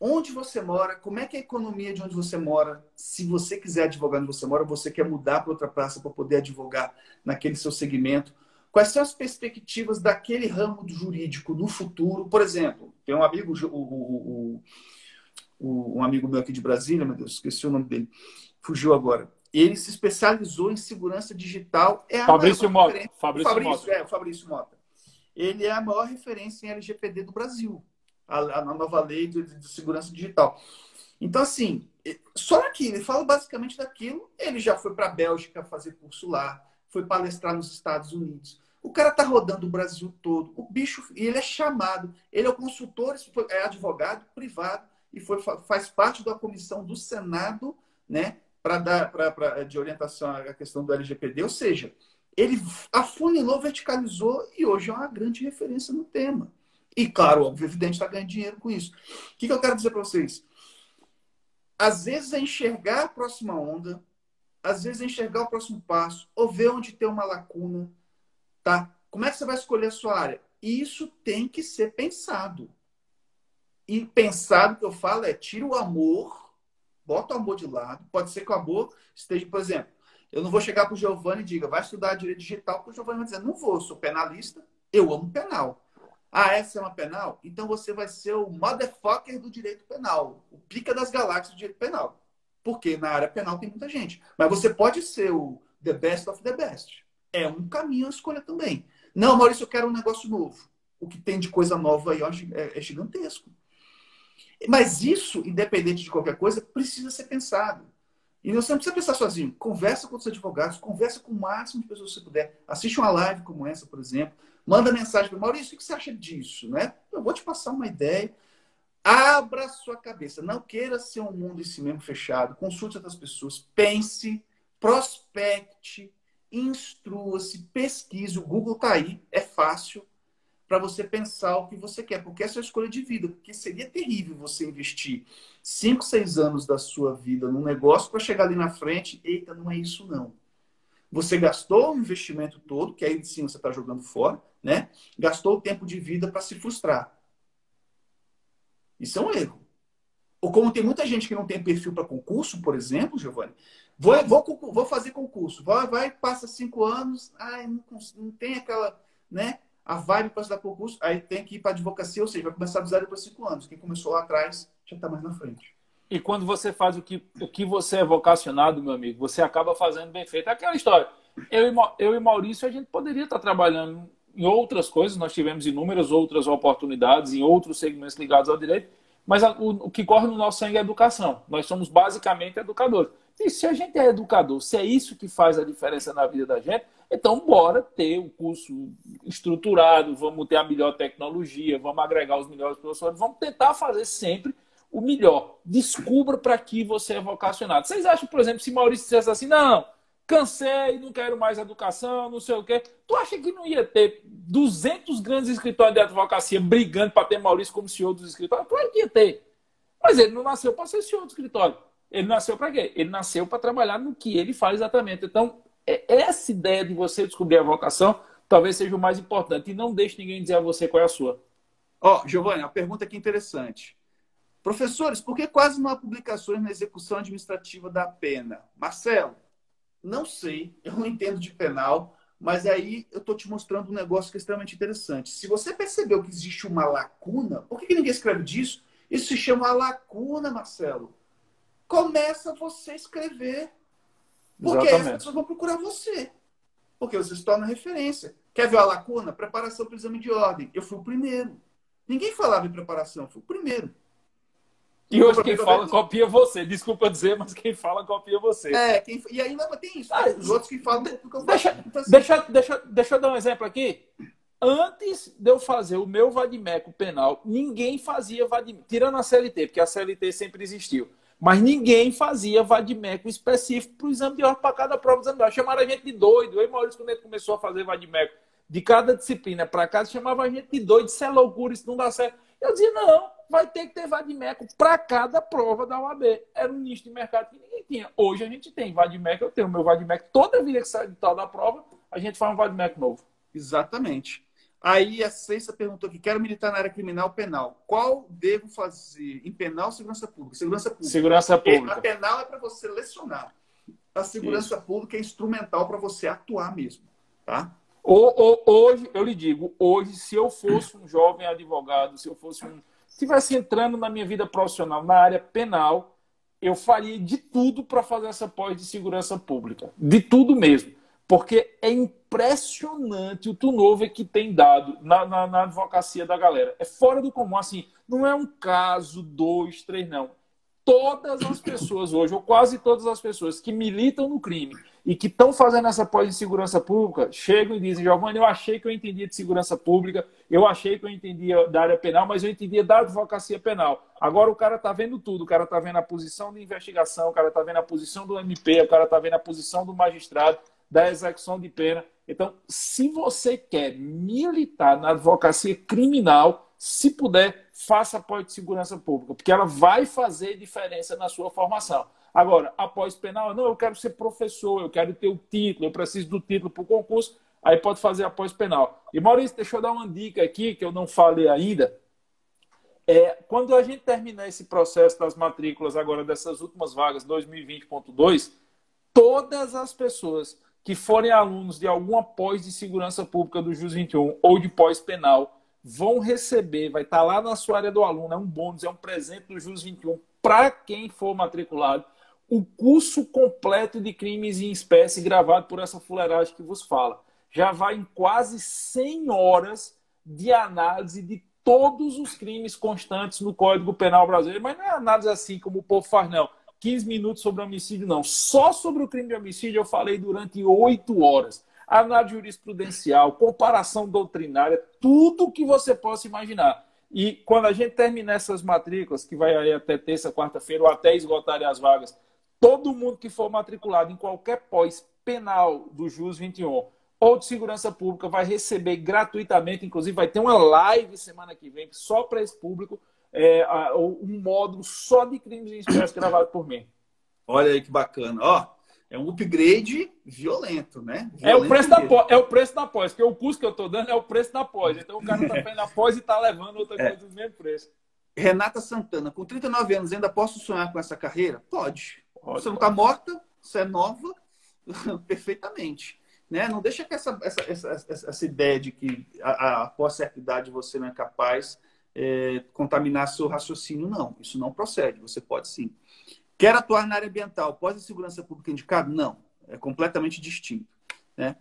Onde você mora? Como é que é a economia de onde você mora? Se você quiser advogar onde você mora, você quer mudar para outra praça para poder advogar naquele seu segmento. Quais são as perspectivas daquele ramo do jurídico no futuro? Por exemplo, tem um amigo, o, o, o, o, um amigo meu aqui de Brasília, meu Deus, esqueci o nome dele, fugiu agora. Ele se especializou em segurança digital. É a Fabrício Mota. Fabrício, Fabrício Mota. É, o Fabrício Mota. Ele é a maior referência em L G P D do Brasil, a, a nova lei de, de segurança digital. Então, assim, só que ele fala basicamente daquilo, ele já foi para a Bélgica fazer curso lá, foi palestrar nos Estados Unidos. O cara tá rodando o Brasil todo, o bicho, e ele é chamado, ele é o consultor, é advogado privado, e foi, faz parte da comissão do Senado, né, para dar, pra, pra, de orientação à questão do L G P D, ou seja... Ele afunilou, verticalizou e hoje é uma grande referência no tema. E, claro, o evidente está ganhando dinheiro com isso. O que, que eu quero dizer para vocês? Às vezes é enxergar a próxima onda, às vezes é enxergar o próximo passo, ou ver onde tem uma lacuna. Tá? Como é que você vai escolher a sua área? E isso tem que ser pensado. E pensado, que eu falo, é tira o amor, bota o amor de lado. Pode ser que o amor esteja, por exemplo, eu não vou chegar para o Giovani e diga, vai estudar direito digital, porque o Giovani vai dizer, não vou, eu sou penalista, eu amo penal. Ah, essa é uma penal? Então você vai ser o motherfucker do direito penal, o pica das galáxias do direito penal. Porque na área penal tem muita gente. Mas você pode ser o the best of the best. É um caminho a escolha também. Não, Maurício, eu quero um negócio novo. O que tem de coisa nova aí ó, é gigantesco. Mas isso, independente de qualquer coisa, precisa ser pensado. E você não precisa pensar sozinho. Conversa com os advogados, conversa com o máximo de pessoas que você puder. Assiste uma live como essa, por exemplo. Manda mensagem para o Maurício, o que você acha disso? Né? Eu vou te passar uma ideia. Abra sua cabeça. Não queira ser um mundo em si mesmo fechado. Consulte outras pessoas. Pense, prospecte, instrua-se, pesquise. O Google está aí, é fácil para você pensar o que você quer, porque essa é a escolha de vida, porque seria terrível você investir cinco, seis anos da sua vida num negócio para chegar ali na frente, eita, não é isso não. Você gastou o investimento todo, que aí sim você está jogando fora, né? Gastou o tempo de vida para se frustrar. Isso é um erro. Ou como tem muita gente que não tem perfil para concurso, por exemplo, Giovani, vou, vou, vou fazer concurso, vai, vai, passa cinco anos, ai, não, não tem aquela, né? A vibe para estudar concurso, aí tem que ir para a advocacia, ou seja, vai começar do zero para cinco anos. Quem começou lá atrás já está mais na frente. E quando você faz o que, o que você é vocacionado, meu amigo, você acaba fazendo bem feito. É aquela história. Eu e, eu e Maurício, a gente poderia estar trabalhando em outras coisas, nós tivemos inúmeras outras oportunidades em outros segmentos ligados ao direito, mas a, o, o que corre no nosso sangue é a educação. Nós somos basicamente educadores. E se a gente é educador, se é isso que faz a diferença na vida da gente, então bora ter um curso estruturado, vamos ter a melhor tecnologia, vamos agregar os melhores professores, vamos tentar fazer sempre o melhor. Descubra para que você é vocacionado. Vocês acham, por exemplo, se Maurício dissesse assim, não, cansei, não quero mais educação, não sei o quê, tu acha que não ia ter duzentos grandes escritórios de advocacia brigando para ter Maurício como C E O dos escritórios? Claro que ia ter. Mas ele não nasceu para ser C E O do escritório. Ele nasceu para quê? Ele nasceu para trabalhar no que ele faz exatamente. Então, essa ideia de você descobrir a vocação talvez seja o mais importante. E não deixe ninguém dizer a você qual é a sua. Ó, oh, Giovanni, uma pergunta aqui interessante. Professores, por que quase não há publicações na execução administrativa da pena? Marcelo, não sei, eu não entendo de penal, mas aí eu estou te mostrando um negócio que é extremamente interessante. Se você percebeu que existe uma lacuna, por que ninguém escreve disso? Isso se chama lacuna, Marcelo. Começa você a escrever. Porque aí as pessoas vão procurar você. Porque você se torna referência. Quer ver a lacuna? Preparação para o exame de ordem. Eu fui o primeiro. Ninguém falava em preparação, eu fui o primeiro. E hoje quem fala copia você. Desculpa dizer, mas quem fala copia você. É, quem... e ainda tem isso. Ah, os outros que falam... Deixa, deixa, deixa, deixa eu dar um exemplo aqui. Antes de eu fazer o meu vadimeco penal, ninguém fazia vadimeco. Tirando a C L T, porque a C L T sempre existiu. Mas ninguém fazia vadimeco específico para o exame de ordem, para cada prova do exame de ordem. Chamaram a gente de doido. Eu e Maurício, quando ele começou a fazer vadimeco de cada disciplina para casa, chamava a gente de doido. Isso é loucura, isso não dá certo. Eu dizia, não, vai ter que ter vadimeco para cada prova da O A B. Era um nicho de mercado que ninguém tinha. Hoje a gente tem vadimeco, eu tenho o meu vadimeco. Toda vida que sai de tal da prova, a gente faz um vadimeco novo. Exatamente. Aí a Ceiça perguntou aqui, quero militar na área criminal penal. Qual devo fazer? Em penal ou segurança pública? Segurança pública. Segurança pública. A penal é para você lecionar. A segurança Isso. pública é instrumental para você atuar mesmo. Tá? Ou, ou, hoje, eu lhe digo, hoje, se eu fosse um jovem advogado, se eu fosse um... estivesse entrando na minha vida profissional, na área penal, eu faria de tudo para fazer essa pós de segurança pública. De tudo mesmo. Porque é impressionante o turnover que tem dado na, na, na advocacia da galera. É fora do comum, assim, não é um caso, dois, três, não. Todas as pessoas hoje, ou quase todas as pessoas que militam no crime e que estão fazendo essa pós de segurança pública, chegam e dizem, Giovanni, eu achei que eu entendia de segurança pública, eu achei que eu entendia da área penal, mas eu entendia da advocacia penal. Agora o cara está vendo tudo, o cara está vendo a posição de investigação, o cara está vendo a posição do M P, o cara está vendo a posição do magistrado, da execução de pena. Então, se você quer militar na advocacia criminal, se puder, faça pós de segurança pública, porque ela vai fazer diferença na sua formação. Agora, após penal, não, eu quero ser professor, eu quero ter o título, eu preciso do título para o concurso, aí pode fazer após penal. E Maurício, deixa eu dar uma dica aqui, que eu não falei ainda. É, quando a gente terminar esse processo das matrículas agora, dessas últimas vagas, dois mil e vinte ponto dois, todas as pessoas que forem alunos de alguma pós de segurança pública do Jus vinte e um ou de pós-penal, vão receber, vai estar lá na sua área do aluno, é um bônus, é um presente do Jus vinte e um para quem for matriculado, o curso completo de crimes em espécie gravado por essa fuleiragem que vos fala. Já vai em quase cem horas de análise de todos os crimes constantes no Código Penal Brasileiro, mas não é análise assim como o povo faz, não. quinze minutos sobre homicídio, não. Só sobre o crime de homicídio eu falei durante oito horas. Análise jurisprudencial, comparação doutrinária, tudo que você possa imaginar. E quando a gente terminar essas matrículas, que vai aí até terça, quarta-feira, ou até esgotarem as vagas, todo mundo que for matriculado em qualquer pós penal do Jus vinte e um ou de segurança pública vai receber gratuitamente, inclusive vai ter uma live semana que vem, só para esse público, é, um módulo só de crimes especiais gravado por mim. Olha aí que bacana. Ó, é um upgrade violento, né? Violento é, o preço da pós, é o preço da pós, porque o curso que eu estou dando é o preço da pós. Então o cara está fazendo a pós e está levando outra coisa é. do mesmo preço. Renata Santana, com trinta e nove anos, ainda posso sonhar com essa carreira? Pode. Pode você não está morta, você é nova, perfeitamente. Né? Não deixa que essa, essa, essa, essa ideia de que após certa idade você não é capaz é, contaminar seu raciocínio, não. Isso não procede, você pode sim. Quer atuar na área ambiental, pós a segurança pública indicado? Não, é completamente distinto. Né?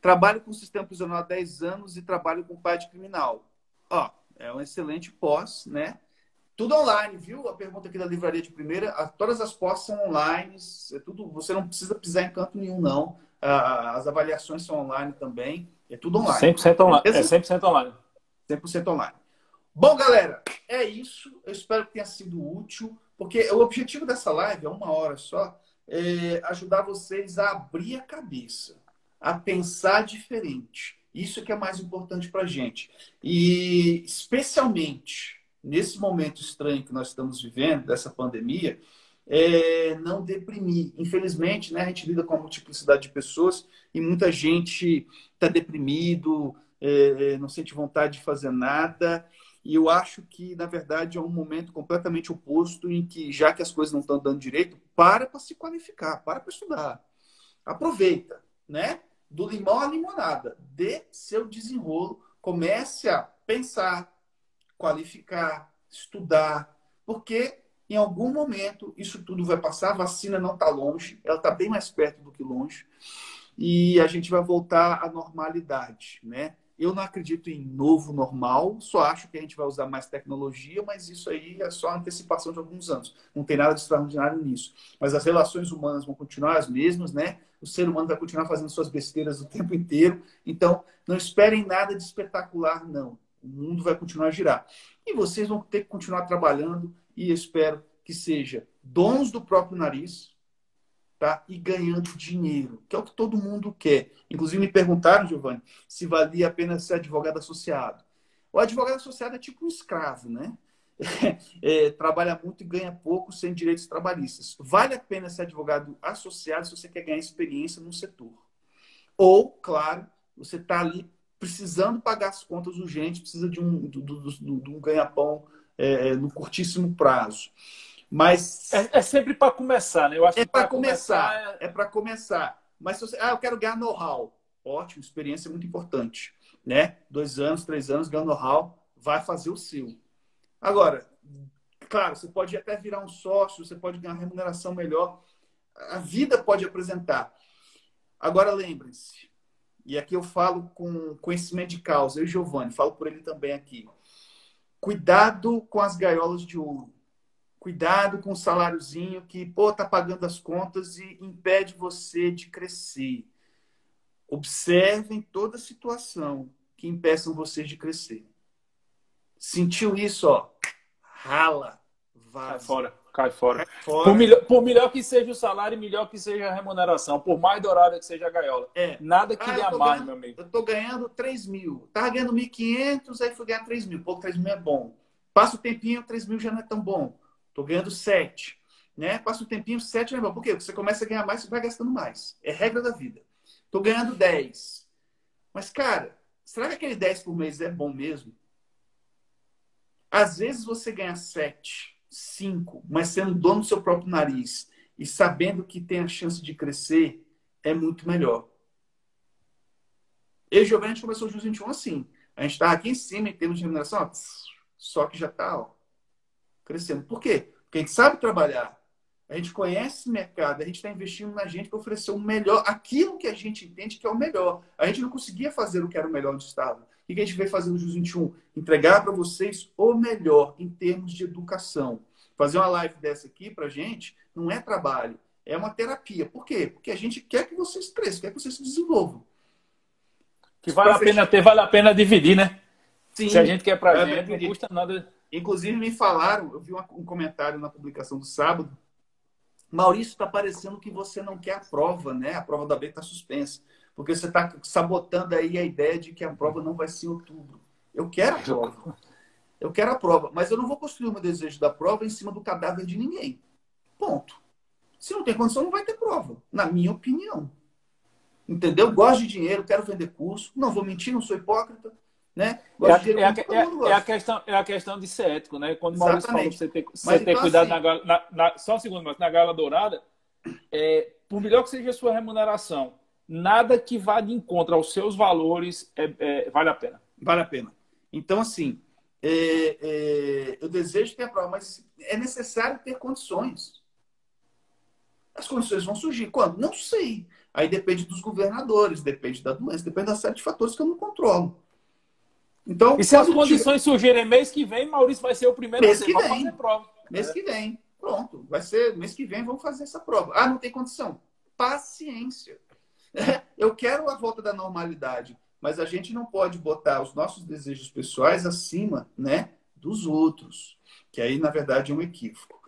Trabalho com o sistema prisional há dez anos e trabalho com pai de criminal. Ó, é um excelente pós, né? Tudo online, viu? A pergunta aqui da Livraria de Primeira, a, todas as pós são online, é tudo, você não precisa pisar em canto nenhum, não. A, as avaliações são online também, é tudo online. cem por cento online, é cem por cento online. cem por cento online. Bom, galera, é isso. Eu espero que tenha sido útil, porque o objetivo dessa live, é uma hora só, é ajudar vocês a abrir a cabeça, a pensar diferente. Isso que é mais importante para a gente. E especialmente nesse momento estranho que nós estamos vivendo, dessa pandemia, é não deprimir. Infelizmente, né, a gente lida com a multiplicidade de pessoas e muita gente está deprimido, é, não sente vontade de fazer nada. E eu acho que, na verdade, é um momento completamente oposto em que, já que as coisas não estão dando direito, para para se qualificar, para para estudar. Aproveita, né? Do limão à limonada. Dê seu desenrolo, comece a pensar, qualificar, estudar, porque em algum momento isso tudo vai passar. A vacina não está longe, ela está bem mais perto do que longe, e a gente vai voltar à normalidade, né? Eu não acredito em novo normal, só acho que a gente vai usar mais tecnologia, mas isso aí é só antecipação de alguns anos. Não tem nada de extraordinário nisso. Mas as relações humanas vão continuar as mesmas, né? O ser humano vai continuar fazendo suas besteiras o tempo inteiro. Então, não esperem nada de espetacular, não. O mundo vai continuar a girar. E vocês vão ter que continuar trabalhando e espero que seja dons do próprio nariz, tá? E ganhando dinheiro, que é o que todo mundo quer. Inclusive me perguntaram, Giovani, se valia a pena ser advogado associado. O advogado associado é tipo um escravo, né? É, trabalha muito e ganha pouco sem direitos trabalhistas. Vale a pena ser advogado associado se você quer ganhar experiência num setor. Ou, claro, você está ali precisando pagar as contas urgentes, precisa de um, de, de, de um ganha-pão é, no curtíssimo prazo. Mas é, é sempre para começar, né? Eu acho é para começar, começar é, é para começar. Mas se você, ah, eu quero ganhar know-how. Ótimo, experiência muito importante, né? Dois anos, três anos, ganhando know-how, vai fazer o seu. Agora, claro, você pode até virar um sócio, você pode ganhar remuneração melhor. A vida pode apresentar. Agora, lembrem-se, e aqui eu falo com conhecimento de causa, eu e Giovani, falo por ele também aqui. Cuidado com as gaiolas de ouro. Cuidado com o saláriozinho que, pô, tá pagando as contas e impede você de crescer. Observem toda situação que impeçam vocês de crescer. Sentiu isso, ó? Rala. Vaza. Cai fora. Cai fora. Cai fora. Por, melhor, por melhor que seja o salário, melhor que seja a remuneração. Por mais dourada que seja a gaiola. É. Nada que ah, lhe amarre, meu amigo. Eu tô ganhando três mil. Tava ganhando mil e quinhentos, aí fui ganhar três mil. Pô, três mil é bom. Passa o tempinho, três mil já não é tão bom. Tô ganhando sete. Né? Passa o tempinho, sete não é bom. Por quê? Porque você começa a ganhar mais, você vai gastando mais. É regra da vida. Tô ganhando dez. Mas, cara, será que aquele dez por mês é bom mesmo? Às vezes você ganha sete, cinco, mas sendo dono do seu próprio nariz e sabendo que tem a chance de crescer, é muito melhor. Eu e o Giovani, a gente começou o Jus vinte e um assim. A gente estava aqui em cima em termos de remuneração, ó, só que já está crescendo. Por quê? Porque a gente sabe trabalhar. A gente conhece o mercado, a gente está investindo na gente para oferecer o melhor, aquilo que a gente entende que é o melhor. A gente não conseguia fazer o que era o melhor do Estado. O que a gente veio fazer no Jus vinte e um? Entregar para vocês o melhor em termos de educação. Fazer uma live dessa aqui para a gente não é trabalho, é uma terapia. Por quê? Porque a gente quer que vocês cresçam, quer que vocês se desenvolvam. Que vale a pena ter, vale a pena dividir, né? Sim. Se a gente quer para a gente, não custa nada. Inclusive me falaram, eu vi um comentário na publicação do sábado, Maurício, está parecendo que você não quer a prova, né? A prova da B está suspensa. Porque você está sabotando aí a ideia de que a prova não vai ser em outubro. Eu quero a prova. Eu quero a prova. Mas eu não vou construir o meu desejo da prova em cima do cadáver de ninguém. Ponto. Se não tem condição, não vai ter prova. Na minha opinião. Entendeu? Gosto de dinheiro, quero vender curso. Não vou mentir, não sou hipócrita. Né? É, a, dinheiro, é, a, é, é, a questão, é a questão de ser ético, né? Quando o Maurício falou você ter, você Mas, ter então, cuidado assim, na, na, na só um segundo, mas na Gala Dourada, é, por melhor que seja a sua remuneração, nada que vá de encontro aos seus valores é, é, vale a pena. Vale a pena. Então, assim, é, é, eu desejo ter a prova, mas é necessário ter condições. As condições vão surgir. Quando? Não sei. Aí depende dos governadores, depende da doença, depende da série de fatores que eu não controlo. Então, e se as condições tira... surgirem mês que vem, Maurício vai ser o primeiro mês que vem. Fazer prova. Mês é. que vem. Pronto. Vai ser mês que vem, vamos fazer essa prova. Ah, não tem condição. Paciência. Eu quero a volta da normalidade, mas a gente não pode botar os nossos desejos pessoais acima, né, dos outros. Que aí, na verdade, é um equívoco.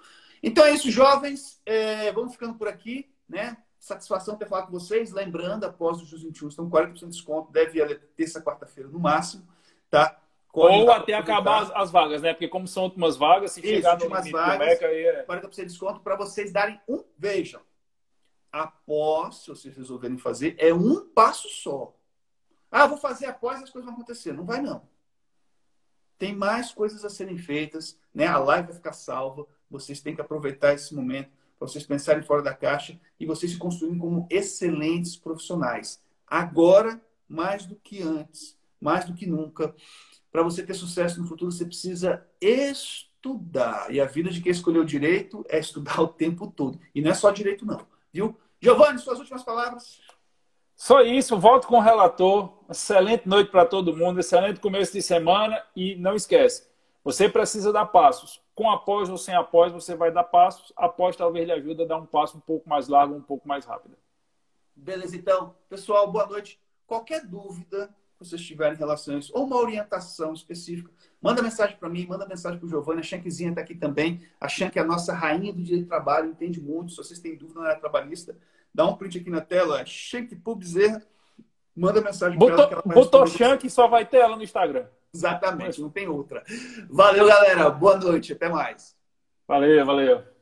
Então é isso, jovens. É, vamos ficando por aqui, né? Satisfação ter falado com vocês. Lembrando, após o Jus vinte e um, estão quarenta por cento de desconto. Deve ir terça, quarta-feira, no máximo. Tá? Ou até acabar as, as vagas, né? Porque como são últimas vagas, se Isso, chegar no limite vagas, do Meca... É... quarenta por cento de desconto para vocês darem um... Vejam, após, se vocês resolverem fazer, é um passo só. Ah, vou fazer após, as coisas vão acontecer. Não vai, não. Tem mais coisas a serem feitas, né? A live vai ficar salva. Vocês têm que aproveitar esse momento para vocês pensarem fora da caixa e vocês se construírem como excelentes profissionais. Agora, mais do que antes. Mais do que nunca. Para você ter sucesso no futuro, você precisa estudar. E a vida de quem escolheu direito é estudar o tempo todo. E não é só direito, não. Viu? Giovani, suas últimas palavras? Só isso. Volto com o relator. Excelente noite para todo mundo. Excelente começo de semana. E não esquece, você precisa dar passos. Com após ou sem após, você vai dar passos. Após talvez lhe ajude a dar um passo um pouco mais largo, um pouco mais rápido. Beleza, então. Pessoal, boa noite. Qualquer dúvida... que vocês tiverem relações ou uma orientação específica, manda mensagem para mim, manda mensagem para o Giovani, a Shankzinha está aqui também, a Shank é a nossa rainha do direito de trabalho, entende muito, se vocês têm dúvida na área trabalhista, dá um print aqui na tela, Shank Pubzer, manda mensagem para ela. Que ela botou Shank e só vai ter ela no Instagram. Exatamente, não tem outra. Valeu, galera, boa noite, até mais. Valeu, valeu.